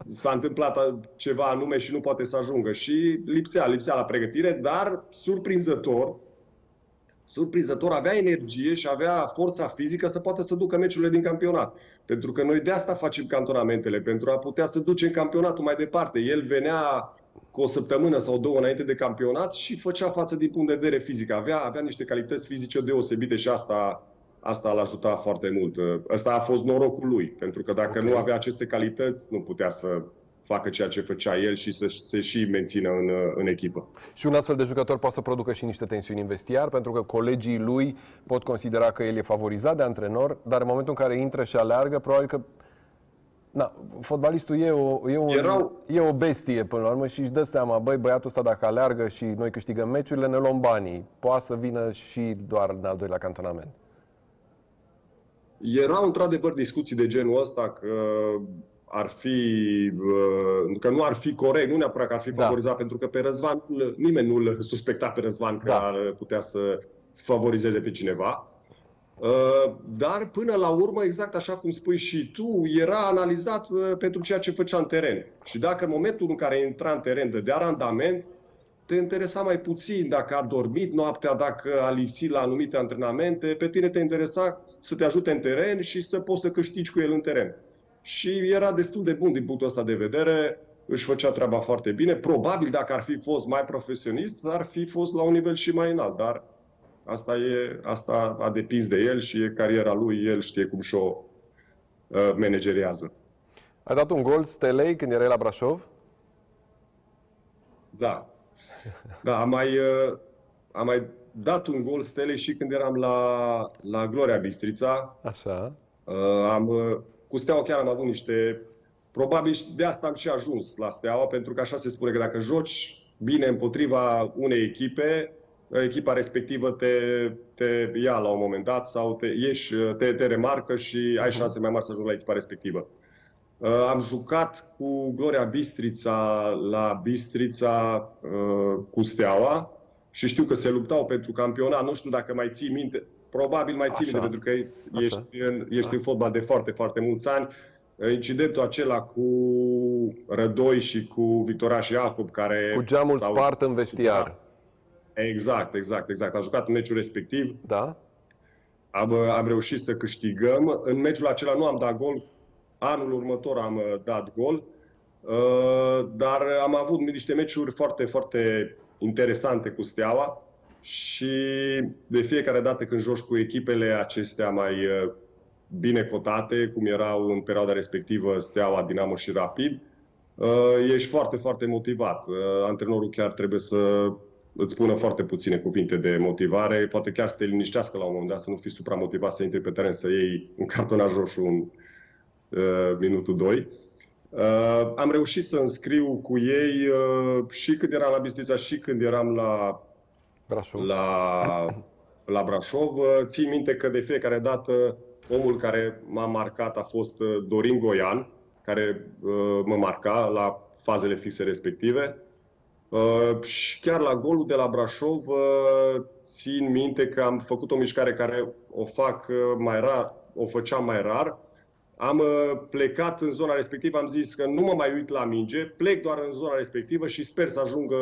s-a întâmplat ceva anume și nu poate să ajungă. Și lipsea, lipsea la pregătire, dar surprinzător, surprinzător avea energie și avea forța fizică să poată să ducă meciurile din campionat. Pentru că noi de asta facem cantonamentele, pentru a putea să ducem campionatul mai departe. El venea cu o săptămână sau două înainte de campionat și făcea față din punct de vedere fizic. Avea, avea niște calități fizice deosebite și asta, asta l-a ajutat foarte mult. Asta a fost norocul lui, pentru că dacă okay. nu avea aceste calități, nu putea să facă ceea ce făcea el și să se și mențină în, în echipă. Și un astfel de jucător poate să producă și niște tensiuni în vestiar, pentru că colegii lui pot considera că el e favorizat de antrenor, dar în momentul în care intră și aleargă, probabil că na, fotbalistul e o, e, un, Erau... e o bestie până la urmă și își dă seama, băi, băiatul ăsta dacă aleargă și noi câștigăm meciurile, ne luăm banii. Poate să vină și doar în al doilea cantonament. Erau într-adevăr discuții de genul ăsta că ar fi, că nu ar fi corect, nu neapărat că ar fi favorizat, da. Pentru că pe Răzvan, nimeni nu-l suspecta pe Răzvan că da. Ar putea să favorizeze pe cineva. Dar până la urmă, exact așa cum spui și tu, era analizat pentru ceea ce făcea în teren. Și dacă în momentul în care intra în teren dădea randament, te interesa mai puțin dacă a dormit noaptea, dacă a lipsit la anumite antrenamente, pe tine te interesa să te ajute în teren și să poți să câștigi cu el în teren. Și era destul de bun din punctul ăsta de vedere, își făcea treaba foarte bine. Probabil dacă ar fi fost mai profesionist, ar fi fost la un nivel și mai înalt, dar... Asta, e, asta a depins de el și e cariera lui, el știe cum și-o uh, manageriază. Ai dat un gol Stelei când erai la Brașov? Da. Da, am mai, uh, am mai dat un gol Stelei și când eram la, la Gloria Bistrița. Așa. Uh, am, uh, cu Steaua chiar am avut niște... Probabil de asta am și ajuns la Steaua, pentru că așa se spune că dacă joci bine împotriva unei echipe... echipa respectivă te, te ia la un moment dat sau te, ieși, te, te remarcă și ai șanse mai mari să ajungi la echipa respectivă. Uh, am jucat cu Gloria Bistrița la Bistrița uh, cu Steaua și știu că se luptau pentru campionat. Nu știu dacă mai ții minte, probabil mai ții minte, pentru că ești, în, ești în fotbal de foarte, foarte mulți ani. Incidentul acela cu Rădoi și cu Victor și Iacob, care... Cu geamul spart în vestiar. Exact, exact, exact. A jucat în meciul respectiv. Da. Am, am reușit să câștigăm. În meciul acela nu am dat gol. Anul următor am dat gol. Dar am avut niște meciuri foarte, foarte interesante cu Steaua și de fiecare dată când joci cu echipele acestea mai bine cotate, cum erau în perioada respectivă Steaua, Dinamo și Rapid, ești foarte, foarte motivat. Antrenorul chiar trebuie să îți spună foarte puține cuvinte de motivare, poate chiar să te liniștească la un moment dat, să nu fii supramotivat, să intri pe teren, să iei un cartonaș roșu în uh, minutul doi. Uh, am reușit să înscriu cu ei uh, și când eram la Bistrița și când eram la Brașov. La, la Brașov. Uh, țin minte că de fiecare dată omul care m-a marcat a fost uh, Dorin Goian, care uh, mă marca la fazele fixe respective. Uh, și chiar la golul de la Brașov uh, țin minte că am făcut o mișcare care o fac uh, mai rar, o făceam mai rar. Am uh, plecat în zona respectivă, am zis că nu mă mai uit la minge, plec doar în zona respectivă și sper să ajungă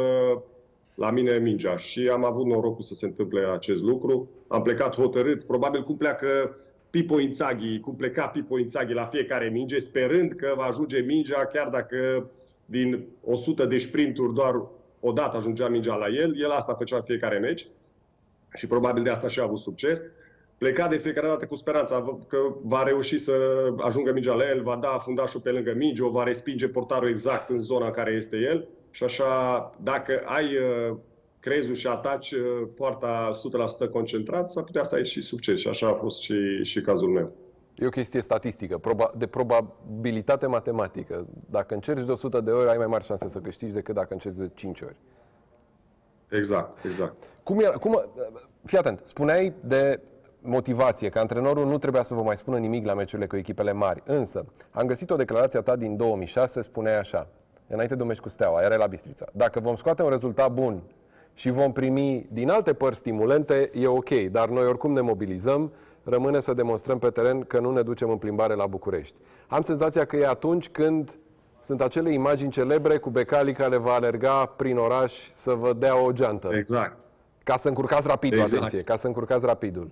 la mine mingea. Și am avut norocul să se întâmple acest lucru. Am plecat hotărât, probabil cum pleacă Pippo Inzaghi, cum pleca Pippo Inzaghi la fiecare minge, sperând că va ajunge mingea, chiar dacă din o sută de sprinturi doar odată ajungea mingea la el, el asta făcea în fiecare meci și probabil de asta și a avut succes. Pleca de fiecare dată cu speranța că va reuși să ajungă mingea la el, va da fundașul pe lângă minge, o va respinge portarul exact în zona în care este el și așa, dacă ai crezul și ataci poarta o sută la sută concentrat, s-ar putea să ai și succes și așa a fost și, și cazul meu. E o chestie statistică, de probabilitate matematică. Dacă încerci de o sută de ori, ai mai mari șanse să câștigi decât dacă încerci de cinci ori. Exact, exact. Cum era, cum, fii atent, spuneai de motivație, că antrenorul nu trebuia să vă mai spună nimic la meciurile cu echipele mari. Însă, am găsit o declarație a ta din două mii șase, spuneai așa, înainte de un meci cu Steaua, era la Bistrița. Dacă vom scoate un rezultat bun și vom primi din alte părți stimulente, e ok, dar noi oricum ne mobilizăm, rămâne să demonstrăm pe teren că nu ne ducem în plimbare la București. Am senzația că e atunci când sunt acele imagini celebre cu Becali care va alerga prin oraș să vă dea o geantă. Exact. Ca să încurcați rapidul, exact. Atenție, ca să încurcați rapidul.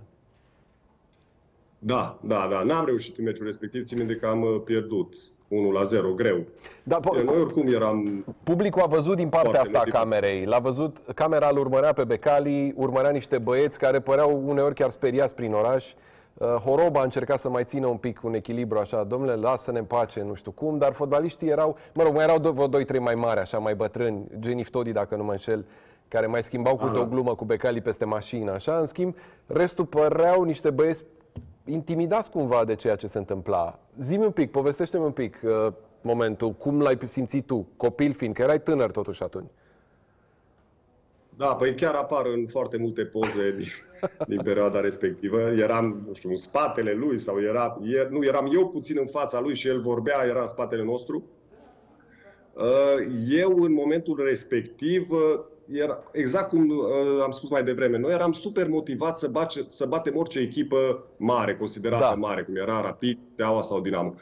Da, da, da. N-am reușit în meciul respectiv, țin minte că am pierdut unu la zero, greu. Da, noi oricum eram... Publicul a văzut din partea asta a camerei. L-a văzut, camera îl urmărea pe Becali, urmărea niște băieți care păreau uneori chiar speriați prin oraș. Uh, Horoba a încercat să mai țină un pic un echilibru, așa, domnule, lasă-ne în pace, nu știu cum, dar fotbaliștii erau, mă rog, mai erau doi trei mai mari, așa, mai bătrâni, Genif Todi, dacă nu mă înșel, care mai schimbau cu o glumă cu Becali peste mașină, așa, în schimb, restul păreau niște băieți intimidați cumva de ceea ce se întâmpla. Zi-mi un pic, povestește-mi un pic uh, momentul, cum l-ai simțit tu, copil fiind, că erai tânăr totuși atunci. Da, păi chiar apar în foarte multe poze din, din perioada respectivă. Eram, nu știu, în spatele lui sau era, er, nu, eram eu puțin în fața lui și el vorbea, era în spatele nostru. Eu, în momentul respectiv, era, exact cum am spus mai devreme, noi eram super motivați să, bate, să batem orice echipă mare, considerată da. mare, cum era Rapid, Steaua sau Dinamo.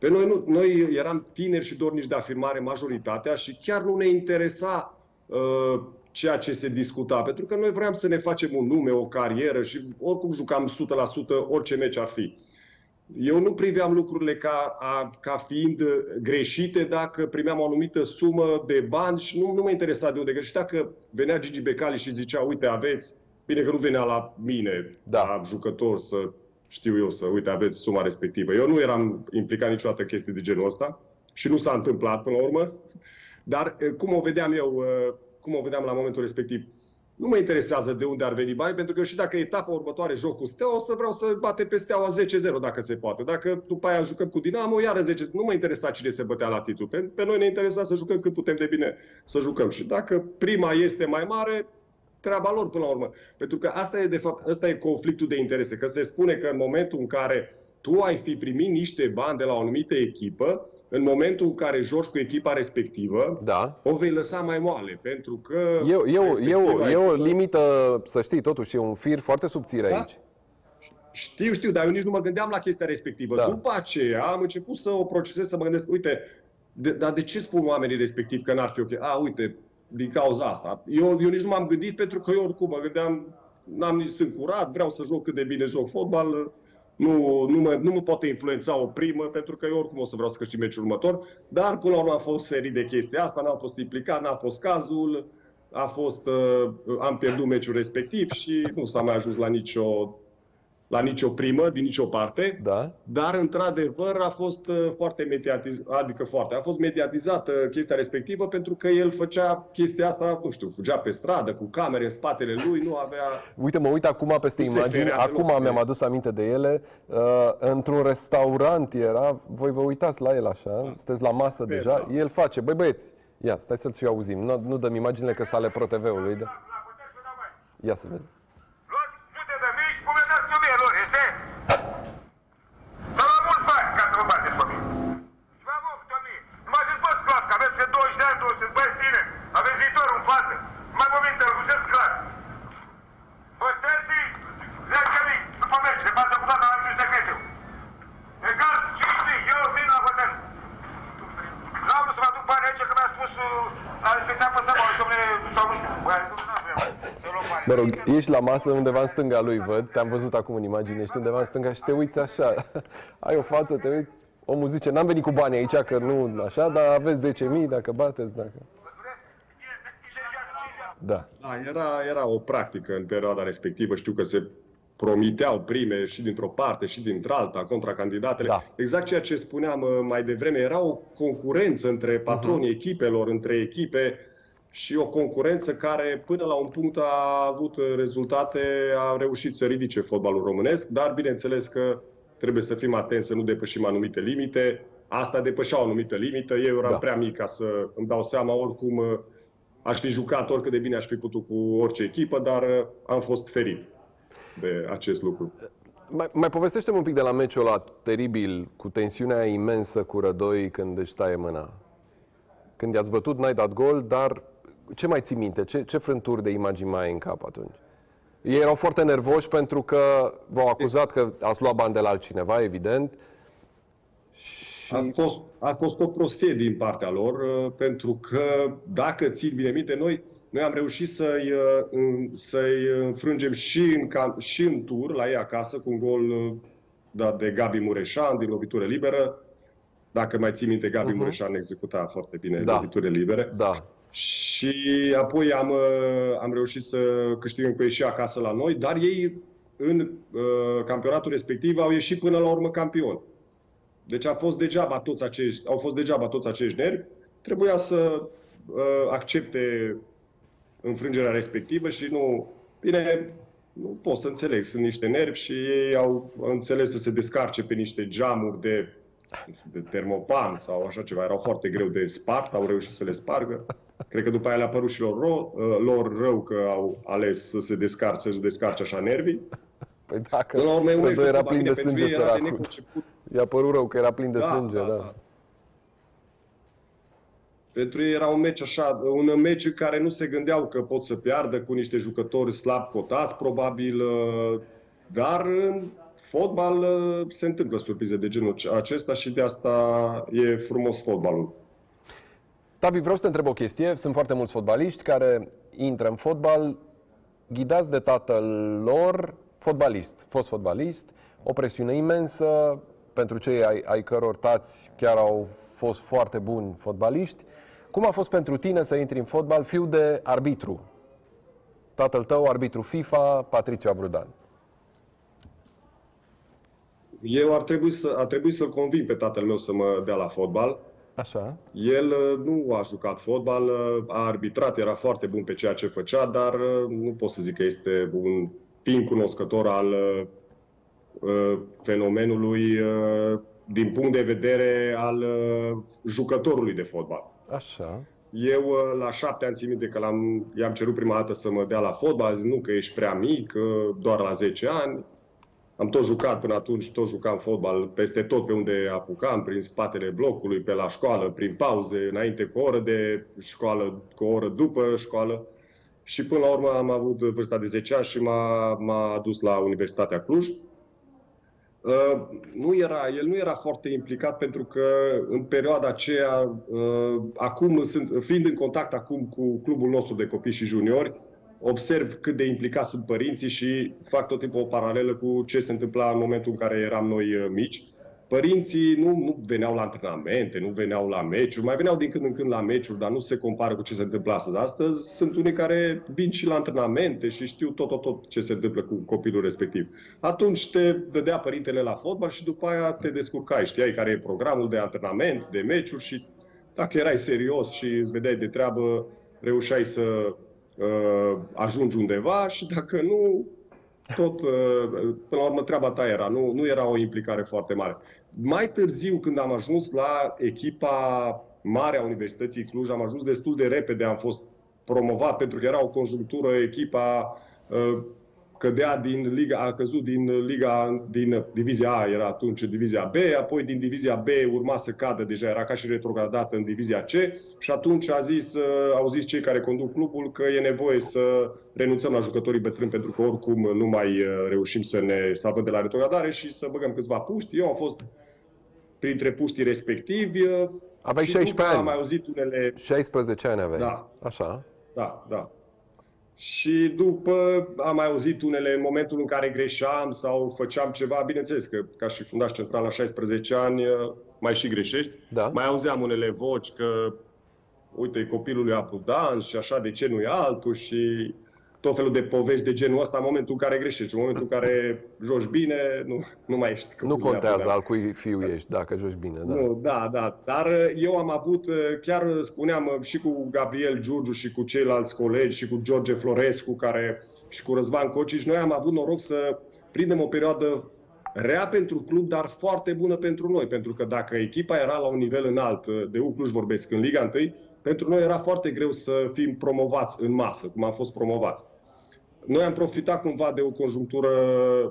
Pe noi, nu, noi eram tineri și dornici de afirmare, majoritatea, și chiar nu ne interesa uh, ceea ce se discuta, pentru că noi vreau să ne facem un nume, o carieră și oricum jucam o sută la sută orice meci ar fi. Eu nu priveam lucrurile ca, a, ca fiind greșite dacă primeam o anumită sumă de bani și nu, nu mă interesa de unde. Că și dacă venea Gigi Becali și zicea, uite, aveți, bine că nu venea la mine, da. la jucător, să știu eu, să uite, aveți suma respectivă. Eu nu eram implicat niciodată în chestii de genul ăsta și nu s-a întâmplat până la urmă, dar cum o vedeam eu... cum o vedeam la momentul respectiv, nu mă interesează de unde ar veni bani, pentru că și dacă etapa următoare joc cu Steaua, o să vreau să bate pe Steaua zece zero, dacă se poate. Dacă după aia jucăm cu Dinamo, iară zece zero. Nu mă interesa cine se bătea la titlu. Pe, pe noi ne interesa să jucăm cât putem de bine să jucăm. Și dacă prima este mai mare, treaba lor până la urmă. Pentru că asta e, de fapt, asta e conflictul de interese. Că se spune că în momentul în care tu ai fi primit niște bani de la o anumită echipă, în momentul în care joci cu echipa respectivă, da. o vei lăsa mai moale, pentru că... Eu, eu, eu, eu limită, să știi, totuși, e un fir foarte subțire da? aici. Știu, știu, dar eu nici nu mă gândeam la chestia respectivă. Da. După aceea am început să o procesez, să mă gândesc, uite, de, dar de ce spun oamenii respectiv că n-ar fi ok? A, uite, din cauza asta. Eu, eu nici nu m-am gândit, pentru că eu oricum mă gândeam, n-am, sunt curat, vreau să joc cât de bine joc fotbal... Nu, nu, mă, nu mă poate influența o primă, pentru că eu oricum o să vreau să câștig meciul următor. Dar până la urmă a fost serii de chestia asta, n-am fost implicat, n-a fost cazul, a fost, uh, am pierdut meciul respectiv și nu s-a mai ajuns la nicio, la nicio primă, din nicio parte. Da. Dar într-adevăr a fost uh, foarte mediatizată, adică foarte, a fost mediatizată chestia respectivă, pentru că el făcea chestia asta, nu știu, fugea pe stradă cu camere în spatele lui, nu avea... Uite, mă uit acum peste imagini, acum mi-am adus aminte de ele, uh, într-un restaurant era, voi vă uitați la el așa, da, sunteți la masă pe, deja, da, el face, băi băieți, ia, stai să-l și auzim, nu, nu dăm imaginile că sale Pro T V-ului, da? Ia să vedem. Mă rog, ești la masă undeva în stânga lui, văd, te-am văzut acum în imagine, ești undeva în stânga și te uiți așa, ai o față, te uiți, omul zice, n-am venit cu bani aici, că nu așa, dar aveți zece mii dacă bateți, dacă... Da, da, era, era o practică în perioada respectivă, știu că se promiteau prime și dintr-o parte și dintr-alta contra candidatele. Da. Exact ceea ce spuneam mai devreme, era o concurență între patronii uh-huh. echipelor, între echipe, și o concurență care până la un punct a avut rezultate, a reușit să ridice fotbalul românesc, dar bineînțeles că trebuie să fim atenți să nu depășim anumite limite. Asta depășea o anumită limită, eu eram da. prea mic ca să îmi dau seama, oricum aș fi jucat oricât de bine aș fi putut cu orice echipă, dar am fost ferit de acest lucru. Mai, mai povestește-mi un pic de la meciul ăla teribil, cu tensiunea imensă cu Rădoi când își taie mâna. Când i-ați bătut, n-ai dat gol, dar ce mai ții minte? Ce, ce frânturi de imagini mai ai în cap atunci? Ei erau foarte nervoși pentru că v-au acuzat că ați luat bani de la altcineva, evident. Și... A, fost, a fost o prostie din partea lor, pentru că, dacă țin bine minte, noi, noi am reușit să-i să-i înfrângem și în, și în tur, la ei acasă, cu un gol dat de Gabi Mureșan, din lovitură liberă. Dacă mai ții minte, Gabi uh-huh. Mureșan executa foarte bine da. loviturile libere. Da. Și apoi am, am reușit să câștigăm cu ei și acasă la noi, dar ei în uh, campionatul respectiv au ieșit până la urmă campioni. Deci a fost degeaba toți acești, au fost degeaba toți acești nervi, trebuia să uh, accepte înfrângerea respectivă și nu... Bine, nu pot să înțeleg, sunt niște nervi și ei au înțeles să se descarce pe niște geamuri de, de termopan sau așa ceva, erau foarte greu de spart, au reușit să le spargă. Cred că după aia le-a părut și lor rău, lor rău că au ales să se descarce, să descarce așa nervii. Păi dacă la urmă, Rădoi era plin de sânge, săracul. I-a părut rău că era plin de da, sânge, da, da. da. Pentru ei era un meci așa, un meci în care nu se gândeau că pot să piardă cu niște jucători slab cotați, probabil, dar în fotbal se întâmplă surprize de genul acesta și de asta e frumos fotbalul. Tabi, vreau să te întreb o chestie. Sunt foarte mulți fotbaliști care intră în fotbal, ghidați de tatăl lor, fotbalist, fost fotbalist, o presiune imensă, pentru cei ai, ai căror tați chiar au fost foarte buni fotbaliști. Cum a fost pentru tine să intri în fotbal, fiu de arbitru? Tatăl tău, arbitru FIFA, Patrițiu Abrudan. Eu ar trebui să, ar trebui să-l convin pe tatăl meu să mă dea la fotbal. Așa. El nu a jucat fotbal, a arbitrat, era foarte bun pe ceea ce făcea, dar nu pot să zic că este un fin cunoscător al uh, fenomenului uh, din punct de vedere al uh, jucătorului de fotbal. Așa. Eu uh, la șapte ani țin minte că i-am cerut prima dată să mă dea la fotbal, zic nu că ești prea mic, uh, doar la zece ani. Am tot jucat până atunci, tot jucam fotbal peste tot pe unde apucam, prin spatele blocului, pe la școală, prin pauze, înainte cu o oră de școală, cu o oră după școală. Și până la urmă am avut vârsta de zece ani și m-a adus la Universitatea Cluj. Uh, nu era, el nu era foarte implicat pentru că în perioada aceea, uh, acum sunt, fiind în contact acum cu clubul nostru de copii și juniori, observ cât de implicați sunt părinții și fac tot timpul o paralelă cu ce se întâmpla în momentul în care eram noi mici. Părinții nu, nu veneau la antrenamente, nu veneau la meciuri, mai veneau din când în când la meciuri, dar nu se compară cu ce se întâmplă astăzi. Astăzi sunt unii care vin și la antrenamente și știu tot, tot, tot ce se întâmplă cu copilul respectiv. Atunci te dădea părintele la fotbal și după aia te descurcai, știai care e programul de antrenament, de meciuri și dacă erai serios și îți vedeai de treabă, reușeai să uh, ajungi undeva și dacă nu... Tot, până la urmă, treaba ta era. Nu, nu era o implicare foarte mare. Mai târziu, când am ajuns la echipa mare a Universității Cluj, am ajuns destul de repede, am fost promovat, pentru că era o conjunctură, echipa cădea din Liga, a căzut din Liga, din Divizia A, era atunci Divizia B, apoi din Divizia B urma să cadă deja, era ca și retrogradată în Divizia C și atunci a zis, au zis cei care conduc clubul că e nevoie să renunțăm la jucătorii bătrâni pentru că oricum nu mai reușim să ne salvăm de la retrogradare și să băgăm câțiva puști. Eu am fost printre puștii respectivi. Aveai șaisprezece ani. Am mai auzit unele... șaisprezece ani aveai. Da. Așa. Da, da. Și după am mai auzit unele, în momentul în care greșeam sau făceam ceva, bineînțeles că ca și fundaș central la șaisprezece ani mai și greșești. Da. Mai auzeam unele voci că uite, copilul lui Abrudan și așa, de ce nu-i altul și tot felul de povești de genul ăsta în momentul în care greșești. În momentul în care joci bine, nu, nu mai ești. Nu contează al cui fiu ești, dacă joci bine. Da. Nu, da, da. Dar eu am avut, chiar spuneam și cu Gabriel Giurgiu și cu ceilalți colegi și cu George Florescu care, și cu Răzvan Cociș, noi am avut noroc să prindem o perioadă rea pentru club, dar foarte bună pentru noi. Pentru că dacă echipa era la un nivel înalt, de U Cluj vorbesc, în Liga unu, pentru noi era foarte greu să fim promovați în masă, cum am fost promovați. Noi am profitat cumva de o conjunctură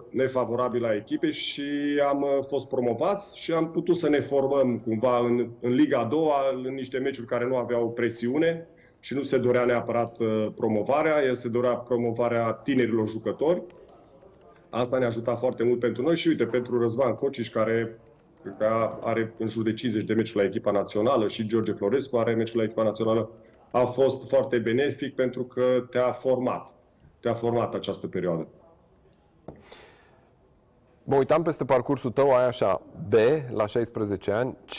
nefavorabilă a echipei și am fost promovați și am putut să ne formăm cumva în, în Liga a doua, în niște meciuri care nu aveau presiune și nu se dorea neapărat promovarea, el se dorea promovarea tinerilor jucători. Asta ne-a ajutat foarte mult pentru noi și uite, pentru Răzvan Cociș, care că are în jur de cincizeci de meciuri la echipa națională și George Florescu are meciuri la echipa națională, a fost foarte benefic pentru că te-a format. Te-a format această perioadă. Mă uitam peste parcursul tău, ai așa, B la șaisprezece ani, C,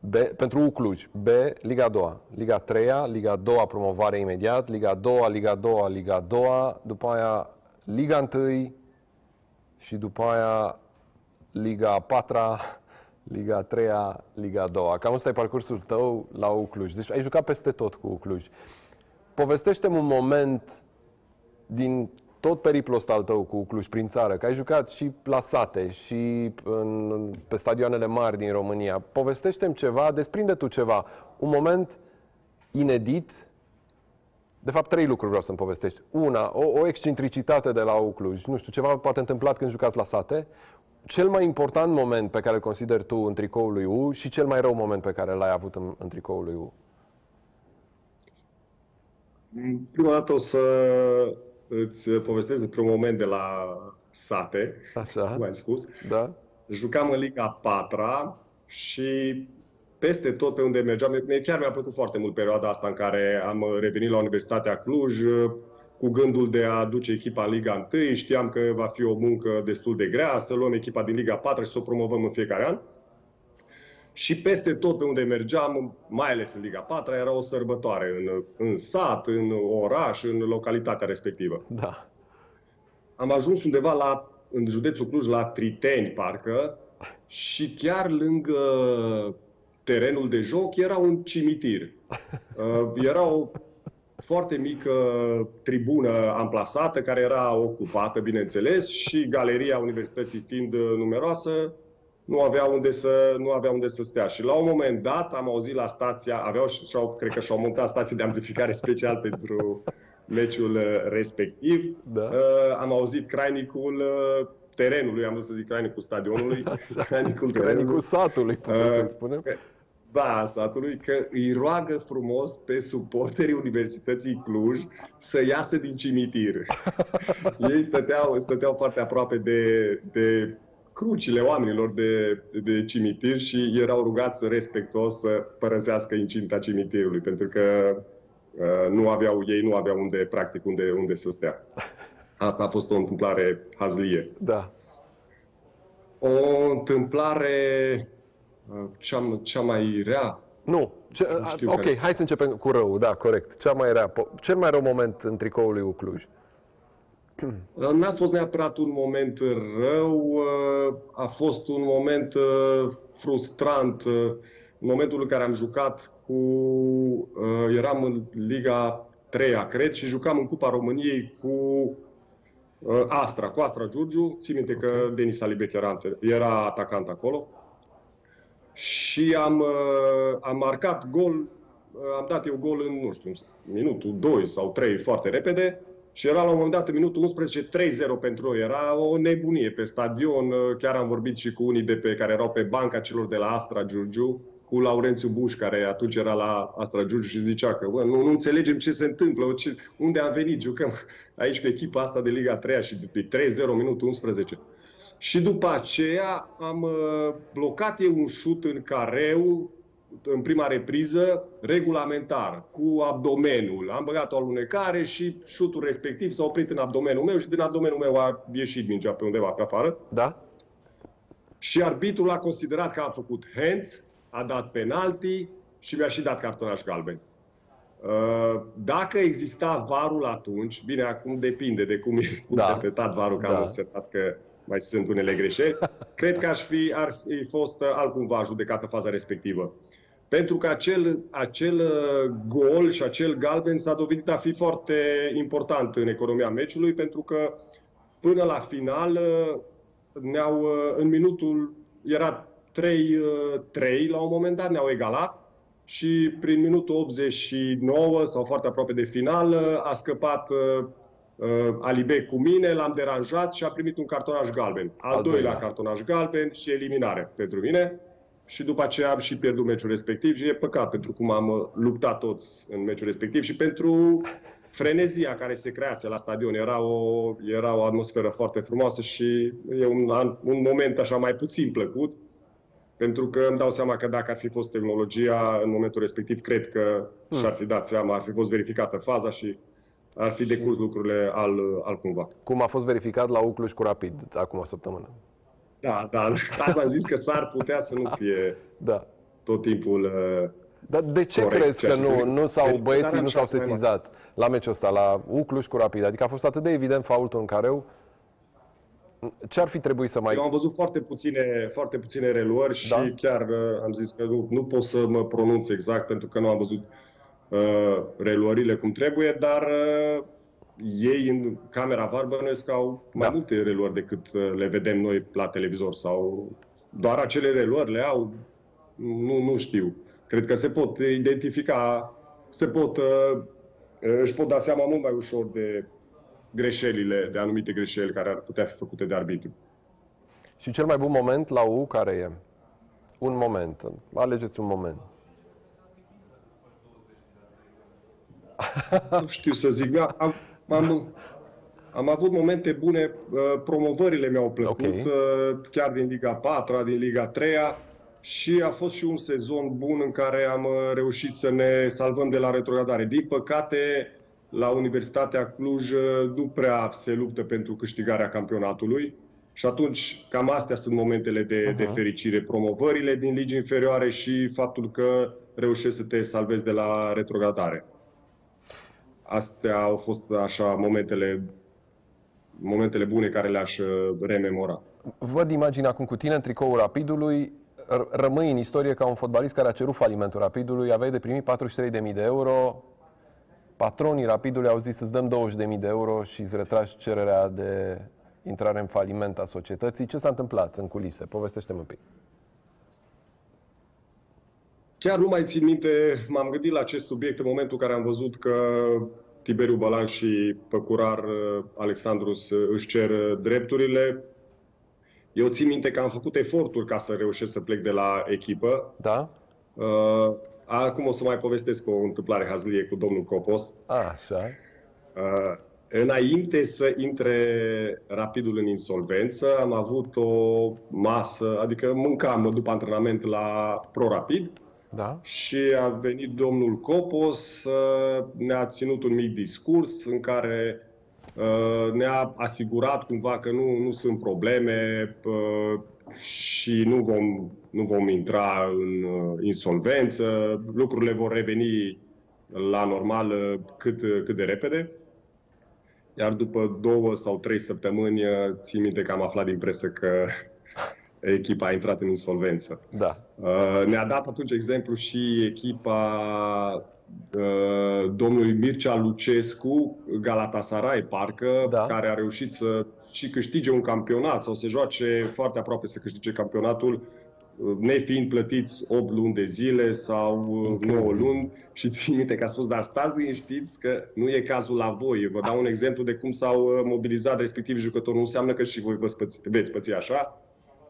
B, pentru U Cluj, B, Liga a doua, Liga a treia, Liga a doua, promovare imediat, Liga a doua, Liga a doua, Liga a doua, după aia Liga a unu și după aia Liga a patra, Liga a treia, Liga a doua. Cam ăsta e parcursul tău la U Cluj. Deci ai jucat peste tot cu U Cluj. Povestește-mi un moment din tot periplul ăsta al tău cu U Cluj prin țară, că ai jucat și la sate și în, pe stadioanele mari din România. Povestește-mi ceva, desprinde tu ceva. Un moment inedit. De fapt, trei lucruri vreau să-mi povestești. Una, o, o excentricitate de la U Cluj. Nu știu, ceva poate întâmplat când jucați la sate. Cel mai important moment pe care îl consideri tu în tricoul lui U și cel mai rău moment pe care l-ai avut în, în tricoul lui U? Prima dată o să îți povestesc despre un moment de la sate, așa, cum ai spus. Da. Jucam în Liga a patra și peste tot pe unde mergeam, chiar mi-a plăcut foarte mult perioada asta în care am revenit la Universitatea Cluj, cu gândul de a duce echipa în Liga a unu, știam că va fi o muncă destul de grea, să luăm echipa din Liga a patra și să o promovăm în fiecare an. Și peste tot pe unde mergeam, mai ales în Liga a patra, era o sărbătoare în, în sat, în oraș, în localitatea respectivă. Da. Am ajuns undeva la, în județul Cluj, la Triteni, parcă, și chiar lângă terenul de joc era un cimitir. Era o foarte mică tribună amplasată, care era ocupată, bineînțeles, și galeria universității fiind numeroasă, nu avea unde să, nu avea unde să stea. Și la un moment dat am auzit la stația, aveau și, și -au, cred că și-au montat stație de amplificare special pentru meciul respectiv. Da. Uh, am auzit crainicul uh, terenului, am vrut să zic crainicul stadionului, crainicul, crainicul satului, putem uh, să spunem. Că, da, satului, că îi roagă frumos pe suporterii Universității Cluj să iasă din cimitir. Ei stăteau, stăteau foarte aproape de, de crucile oamenilor de, de cimitir și erau rugați respectuos să părăsească incinta cimitirului, pentru că Nu aveau, ei nu aveau unde, practic, unde, unde să stea. Asta a fost o întâmplare hazlie. Da. O întâmplare cea, cea mai rea. Nu. Ce, nu ok, hai să... să începem cu rău, da, corect. Cea mai rea, cel mai rău moment în tricoul lui Cluj? N-a fost neapărat un moment rău, a fost un moment frustrant. În momentul în care am jucat cu... eram în Liga a treia, cred, și jucam în Cupa României cu Astra, cu Astra Giurgiu. Ții minte că okay. Denis Alibec era, era atacant acolo. Și am, am marcat gol, am dat eu gol în, nu știu, minutul doi sau trei foarte repede. Și era la un moment dat în minutul unsprezece, trei zero pentru noi. Era o nebunie pe stadion. Chiar am vorbit și cu unii de pe care erau pe banca celor de la Astra Giurgiu, cu Laurențiu Buș, care atunci era la Astra Giurgiu și zicea că bă, nu, nu înțelegem ce se întâmplă, ce, unde am venit, jucăm aici pe echipa asta de Liga a treia și de trei zero minutul unsprezece. Și după aceea am blocat eu un șut în careu, în prima repriză, regulamentar, cu abdomenul. Am băgat o alunecare și șutul respectiv s-a oprit în abdomenul meu și din abdomenul meu a ieșit mingea pe undeva pe afară. Da. Și arbitrul a considerat că am făcut hands, a dat penalti și mi-a și dat cartonaș galben. Dacă exista varul atunci, bine, acum depinde de cum e interpretat da. varul, că da. am observat că mai sunt unele greșeli, cred că aș fi, ar fi fost altcumva judecată faza respectivă. Pentru că acel, acel gol și acel galben s-a dovedit a fi foarte important în economia meciului, pentru că până la final, ne-au, în minutul, era trei trei la un moment dat, ne-au egalat și prin minutul optzeci și nouă sau foarte aproape de final a scăpat Alibec cu mine, l-am deranjat și a primit un cartonaș galben. Al, Al doilea, doilea cartonaș galben și eliminare pentru mine. Și după aceea am și pierdut meciul respectiv și e păcat pentru cum am luptat toți în meciul respectiv și pentru frenezia care se crease la stadion. Era o, era o atmosferă foarte frumoasă și e un, un moment așa mai puțin plăcut, pentru că îmi dau seama că dacă ar fi fost tehnologia în momentul respectiv, cred că hmm. și-ar fi dat seama, ar fi fost verificată faza și ar fi decurs lucrurile al, altcumva. Cum a fost verificat la Cluj cu Rapid acum o săptămână. Da, da. Asta am zis că s-ar putea să nu fie da. tot timpul uh, Dar de ce corect, crezi că nu, nu s-au băieții nu s-au sesizat la meciul ăsta, la Cluj cu Rapid? Adică a fost atât de evident faultul în careu. Ce ar fi trebuit să mai... Eu am văzut foarte puține, foarte puține reluări și da? chiar uh, am zis că nu, nu pot să mă pronunț exact pentru că nu am văzut Uh, reluările cum trebuie, dar uh, ei în camera V A R bănuiesc că au mai da. multe reluări decât uh, le vedem noi la televizor sau doar acele reluări le au, nu, nu știu. Cred că se pot identifica, se pot, uh, își pot da seama mult mai ușor de greșelile, de anumite greșeli care ar putea fi făcute de arbitru. Și cel mai bun moment la U care e? Un moment, alegeți un moment. Nu știu să zic. Am, am, am avut momente bune. Promovările mi-au plăcut. Okay. Chiar din Liga a patra, din Liga a treia. Și a fost și un sezon bun în care am reușit să ne salvăm de la retrogradare. Din păcate, la Universitatea Cluj nu prea se luptă pentru câștigarea campionatului. Și atunci, cam astea sunt momentele de, uh-huh. de fericire. Promovările din ligi inferioare și faptul că reușești să te salvezi de la retrogradare. Astea au fost așa momentele, momentele bune care le-aș rememora. Văd imaginea acum cu tine în tricoul Rapidului. Rămâi în istorie ca un fotbalist care a cerut falimentul Rapidului. Aveai de primit patruzeci și trei de mii de euro. Patronii Rapidului au zis să-ți dăm douăzeci de mii de euro și îți retragi cererea de intrare în faliment a societății. Ce s-a întâmplat în culise? Povestește-mi un pic. Chiar nu mai țin minte, m-am gândit la acest subiect în momentul în care am văzut că Tiberiu Bălan și Păcurar Alexandrus își cer drepturile. Eu țin minte că am făcut eforturi ca să reușesc să plec de la echipă. Da. Uh, acum o să mai povestesc o întâmplare hazlie cu domnul Copos. Așa. Uh, înainte să intre Rapidul în insolvență, am avut o masă, adică mâncam după antrenament la Pro Rapid. Da. Și a venit domnul Copos, ne-a ținut un mic discurs în care ne-a asigurat cumva că nu, nu sunt probleme și nu vom, nu vom intra în insolvență, lucrurile vor reveni la normal cât, cât de repede. Iar după două sau trei săptămâni, țin minte că am aflat din presă că echipa a intrat în insolvență. Da. Ne-a dat atunci exemplu și echipa domnului Mircea Lucescu, Galatasaray, parcă, da, care a reușit să și câștige un campionat sau să joace foarte aproape să câștige campionatul, nefiind plătiți opt luni de zile sau nouă luni. Și țin minte că a spus, dar stați liniștiți că nu e cazul la voi. Vă dau un exemplu de cum s-au mobilizat respectiv jucători. Nu înseamnă că și voi vă spăți, veți păți așa.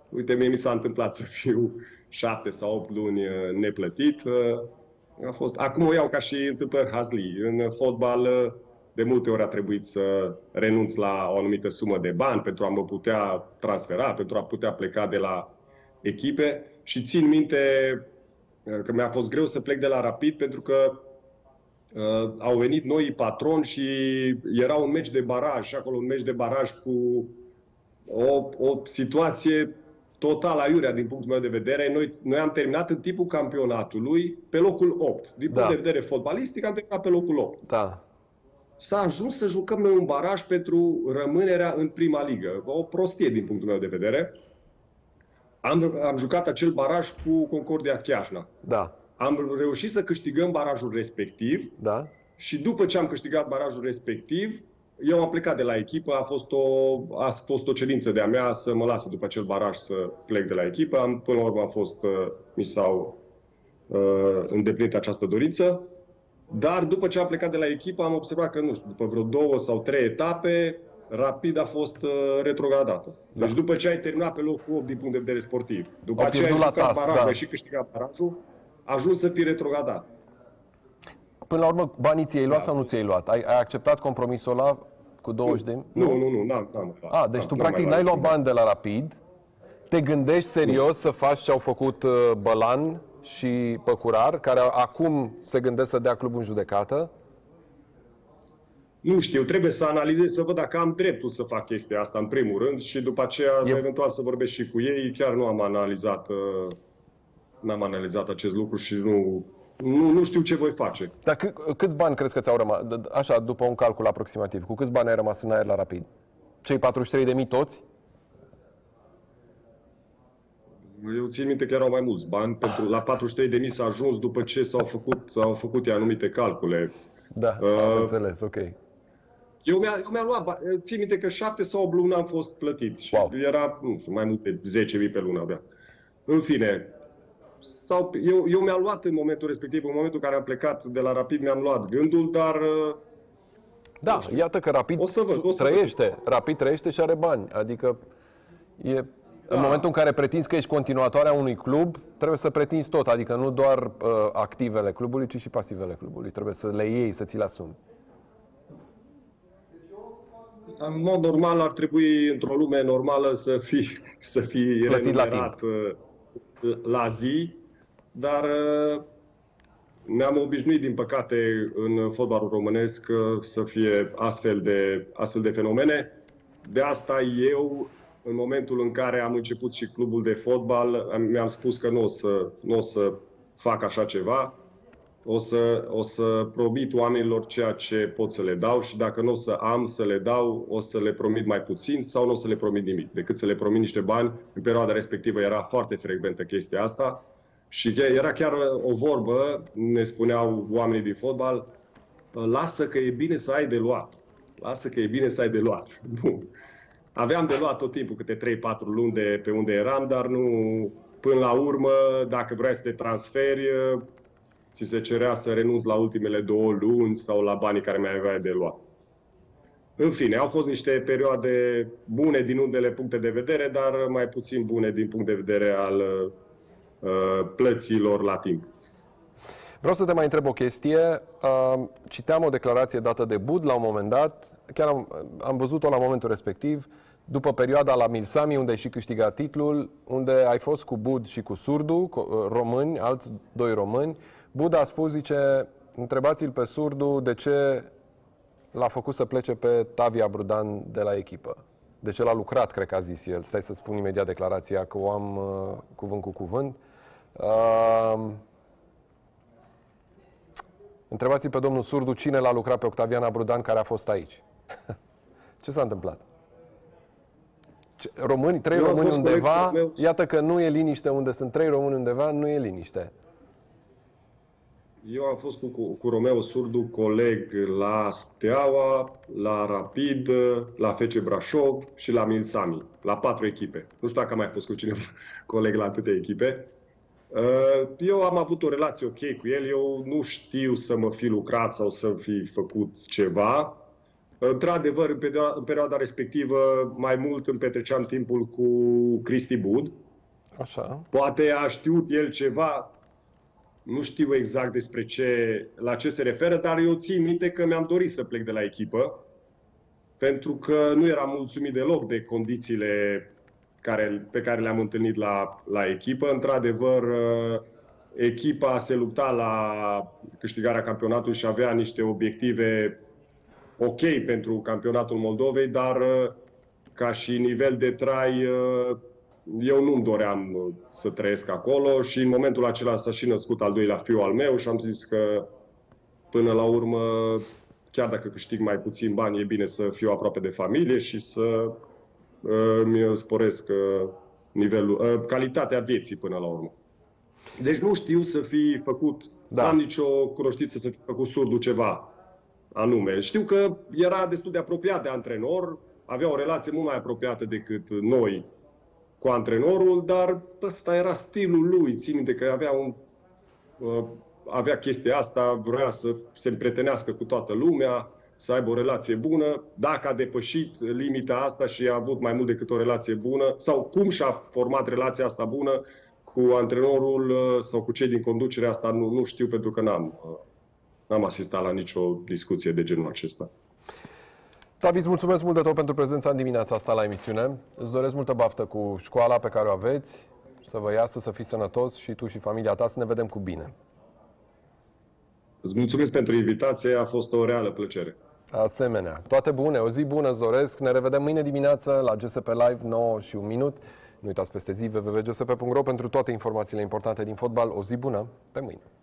Uite, mie mi s-a întâmplat să fiu șapte sau opt luni neplătit. A fost. Acum o iau ca și întâmplări hazli. În fotbal, de multe ori a trebuit să renunți la o anumită sumă de bani pentru a mă putea transfera, pentru a putea pleca de la echipe. Și țin minte că mi-a fost greu să plec de la Rapid pentru că uh, au venit noi patroni și era un meci de baraj. Și acolo un meci de baraj cu o, o situație total aiurea din punctul meu de vedere. Noi, noi am terminat în timpul campionatului pe locul opt. Din punct, da, de vedere fotbalistic am terminat pe locul opt. Da. S-a ajuns să jucăm noi un baraj pentru rămânerea în prima ligă. O prostie din punctul meu de vedere. Am, am jucat acel baraj cu Concordia Chiajna. Da. Am reușit să câștigăm barajul respectiv. Da. Și după ce am câștigat barajul respectiv, eu am plecat de la echipă, a fost o, a fost o cerință de-a mea să mă lasă după acel baraj să plec de la echipă. Am, până la urmă a fost, mi s-au uh, îndeplinit această dorință. Dar după ce am plecat de la echipă am observat că, nu știu, după vreo două sau trei etape, Rapid a fost uh, retrogradată. Deci da, după ce ai terminat pe locul opt din punct de vedere sportiv, după a ce ai jucat tas, barajul, da, și câștigat barajul, a ajuns să fii retrogradat. Până la urmă, banii ți-ai luat sau nu ți-ai luat? Ai, ai acceptat compromisul ăla cu douăzeci de mii? Nu, nu, nu, n-am luat. A, deci tu practic n-ai luat bani de la Rapid, te gândești serios să faci ce au făcut Bălan și Păcurar, care acum se gândesc să dea clubul în judecată? Nu știu, trebuie să analizez, să văd dacă am dreptul să fac chestia asta, în primul rând, și după aceea, eu... eventual, să vorbesc și cu ei. Chiar nu am analizat, n-am analizat acest lucru și nu... Nu, nu știu ce voi face. Dar câți bani crezi că ți-au rămas? Așa, după un calcul aproximativ, cu câți bani ai rămas în aer la Rapid? Cei patruzeci și trei de mii toți? Eu țin minte că erau mai mulți bani. Pentru, la patruzeci și trei de mii s-a ajuns după ce s-au făcut, s-au făcut anumite calcule. Da, uh, am înțeles, ok. Eu mi-am mi luat, țin minte că șapte sau opt luni am fost plătit. Și wow, era, nu știu, mai multe zece mii pe lună abia. În fine... Sau, eu eu mi-am luat în momentul respectiv, în momentul în care am plecat de la Rapid, mi-am luat gândul, dar... Da, iată că Rapid o să văd, o să trăiește, văd. Rapid trăiește și are bani. Adică, e, da, în momentul în care pretinzi că ești continuatoarea unui club, trebuie să pretinzi tot. Adică nu doar uh, activele clubului, ci și pasivele clubului. Trebuie să le iei, să ți le asumi. În mod normal ar trebui, într-o lume normală, să fii, să fii remunerat la zi, dar ne-am obișnuit, din păcate, în fotbalul românesc să fie astfel de, astfel de fenomene. De asta eu, în momentul în care am început și clubul de fotbal, mi-am spus că nu o să, nu o să fac așa ceva. O să, o să promit oamenilor ceea ce pot să le dau și dacă nu o să am să le dau, o să le promit mai puțin sau nu o să le promit nimic, decât să le promit niște bani. În perioada respectivă era foarte frecventă chestia asta și era chiar o vorbă, ne spuneau oamenii din fotbal, lasă că e bine să ai de luat, lasă că e bine să ai de luat. Bun. Aveam de luat tot timpul, câte trei patru luni de pe unde eram, dar nu până la urmă, dacă vrei să te transferi, ți se cerea să renunți la ultimele două luni sau la banii care mai aveai de luat. În fine, au fost niște perioade bune din unele puncte de vedere, dar mai puțin bune din punct de vedere al uh, plăților la timp. Vreau să te mai întreb o chestie. Uh, citeam o declarație dată de Bud la un moment dat, chiar am, am văzut-o la momentul respectiv, după perioada la Milsami, unde ai și câștigat titlul, unde ai fost cu Bud și cu Surdu, români, alți doi români. Bud a spus, zice, întrebați-l pe Surdu de ce l-a făcut să plece pe Tavi Abrudan de la echipă. De ce l-a lucrat, cred că a zis el. Stai să spun imediat declarația, că o am uh, cuvânt cu cuvânt. Uh, întrebați-l pe domnul Surdu cine l-a lucrat pe Octavian Abrudan, care a fost aici. Ce s-a întâmplat? Români, trei Eu români undeva, iată că nu e liniște unde sunt trei români undeva, nu e liniște. Eu am fost cu, cu, cu Romeo Surdu coleg la Steaua, la Rapid, la F C Brașov și la Milsami, la patru echipe. Nu știu dacă am mai fost cu cineva coleg la atâtea echipe. Eu am avut o relație ok cu el, eu nu știu să mă fi lucrat sau să fi făcut ceva. Într-adevăr, în perioada, în perioada respectivă, mai mult îmi petreceam timpul cu Cristi Bud. Așa. Poate a știut el ceva, nu știu exact despre ce, la ce se referă, dar eu țin minte că mi-am dorit să plec de la echipă, pentru că nu eram mulțumit deloc de condițiile care, pe care le-am întâlnit la, la echipă. Într-adevăr, echipa se lupta la câștigarea campionatului și avea niște obiective ok pentru campionatul Moldovei, dar ca și nivel de trai, eu nu-mi doream să trăiesc acolo și în momentul acela s-a și născut al doilea fiu al meu și am zis că până la urmă, chiar dacă câștig mai puțin bani, e bine să fiu aproape de familie și să îmi sporesc nivelul, calitatea vieții până la urmă. Deci nu știu să fi făcut, da. Nu am nicio cunoștință să fi făcut Surdu ceva anume. Știu că era destul de apropiat de antrenor, avea o relație mult mai apropiată decât noi cu antrenorul, dar ăsta era stilul lui. Țin minte că avea, un, uh, avea chestia asta, vrea să se împretenească cu toată lumea, să aibă o relație bună. Dacă a depășit limita asta și a avut mai mult decât o relație bună, sau cum și-a format relația asta bună cu antrenorul uh, sau cu cei din conducerea asta, nu, nu știu, pentru că n-am... Uh, N-am asistat la nicio discuție de genul acesta. Tavi, îți mulțumesc mult de tot pentru prezența în dimineața asta la emisiune. Îți doresc multă baftă cu școala pe care o aveți, să vă iasă, să fii sănătos și tu și familia ta, să ne vedem cu bine. Îți mulțumesc pentru invitație, a fost o reală plăcere. Asemenea, toate bune, o zi bună îți doresc. Ne revedem mâine dimineață la G S P Live, nouă și un minut. Nu uitați peste zi, w w w punct g s p punct ro pentru toate informațiile importante din fotbal. O zi bună, pe mâine!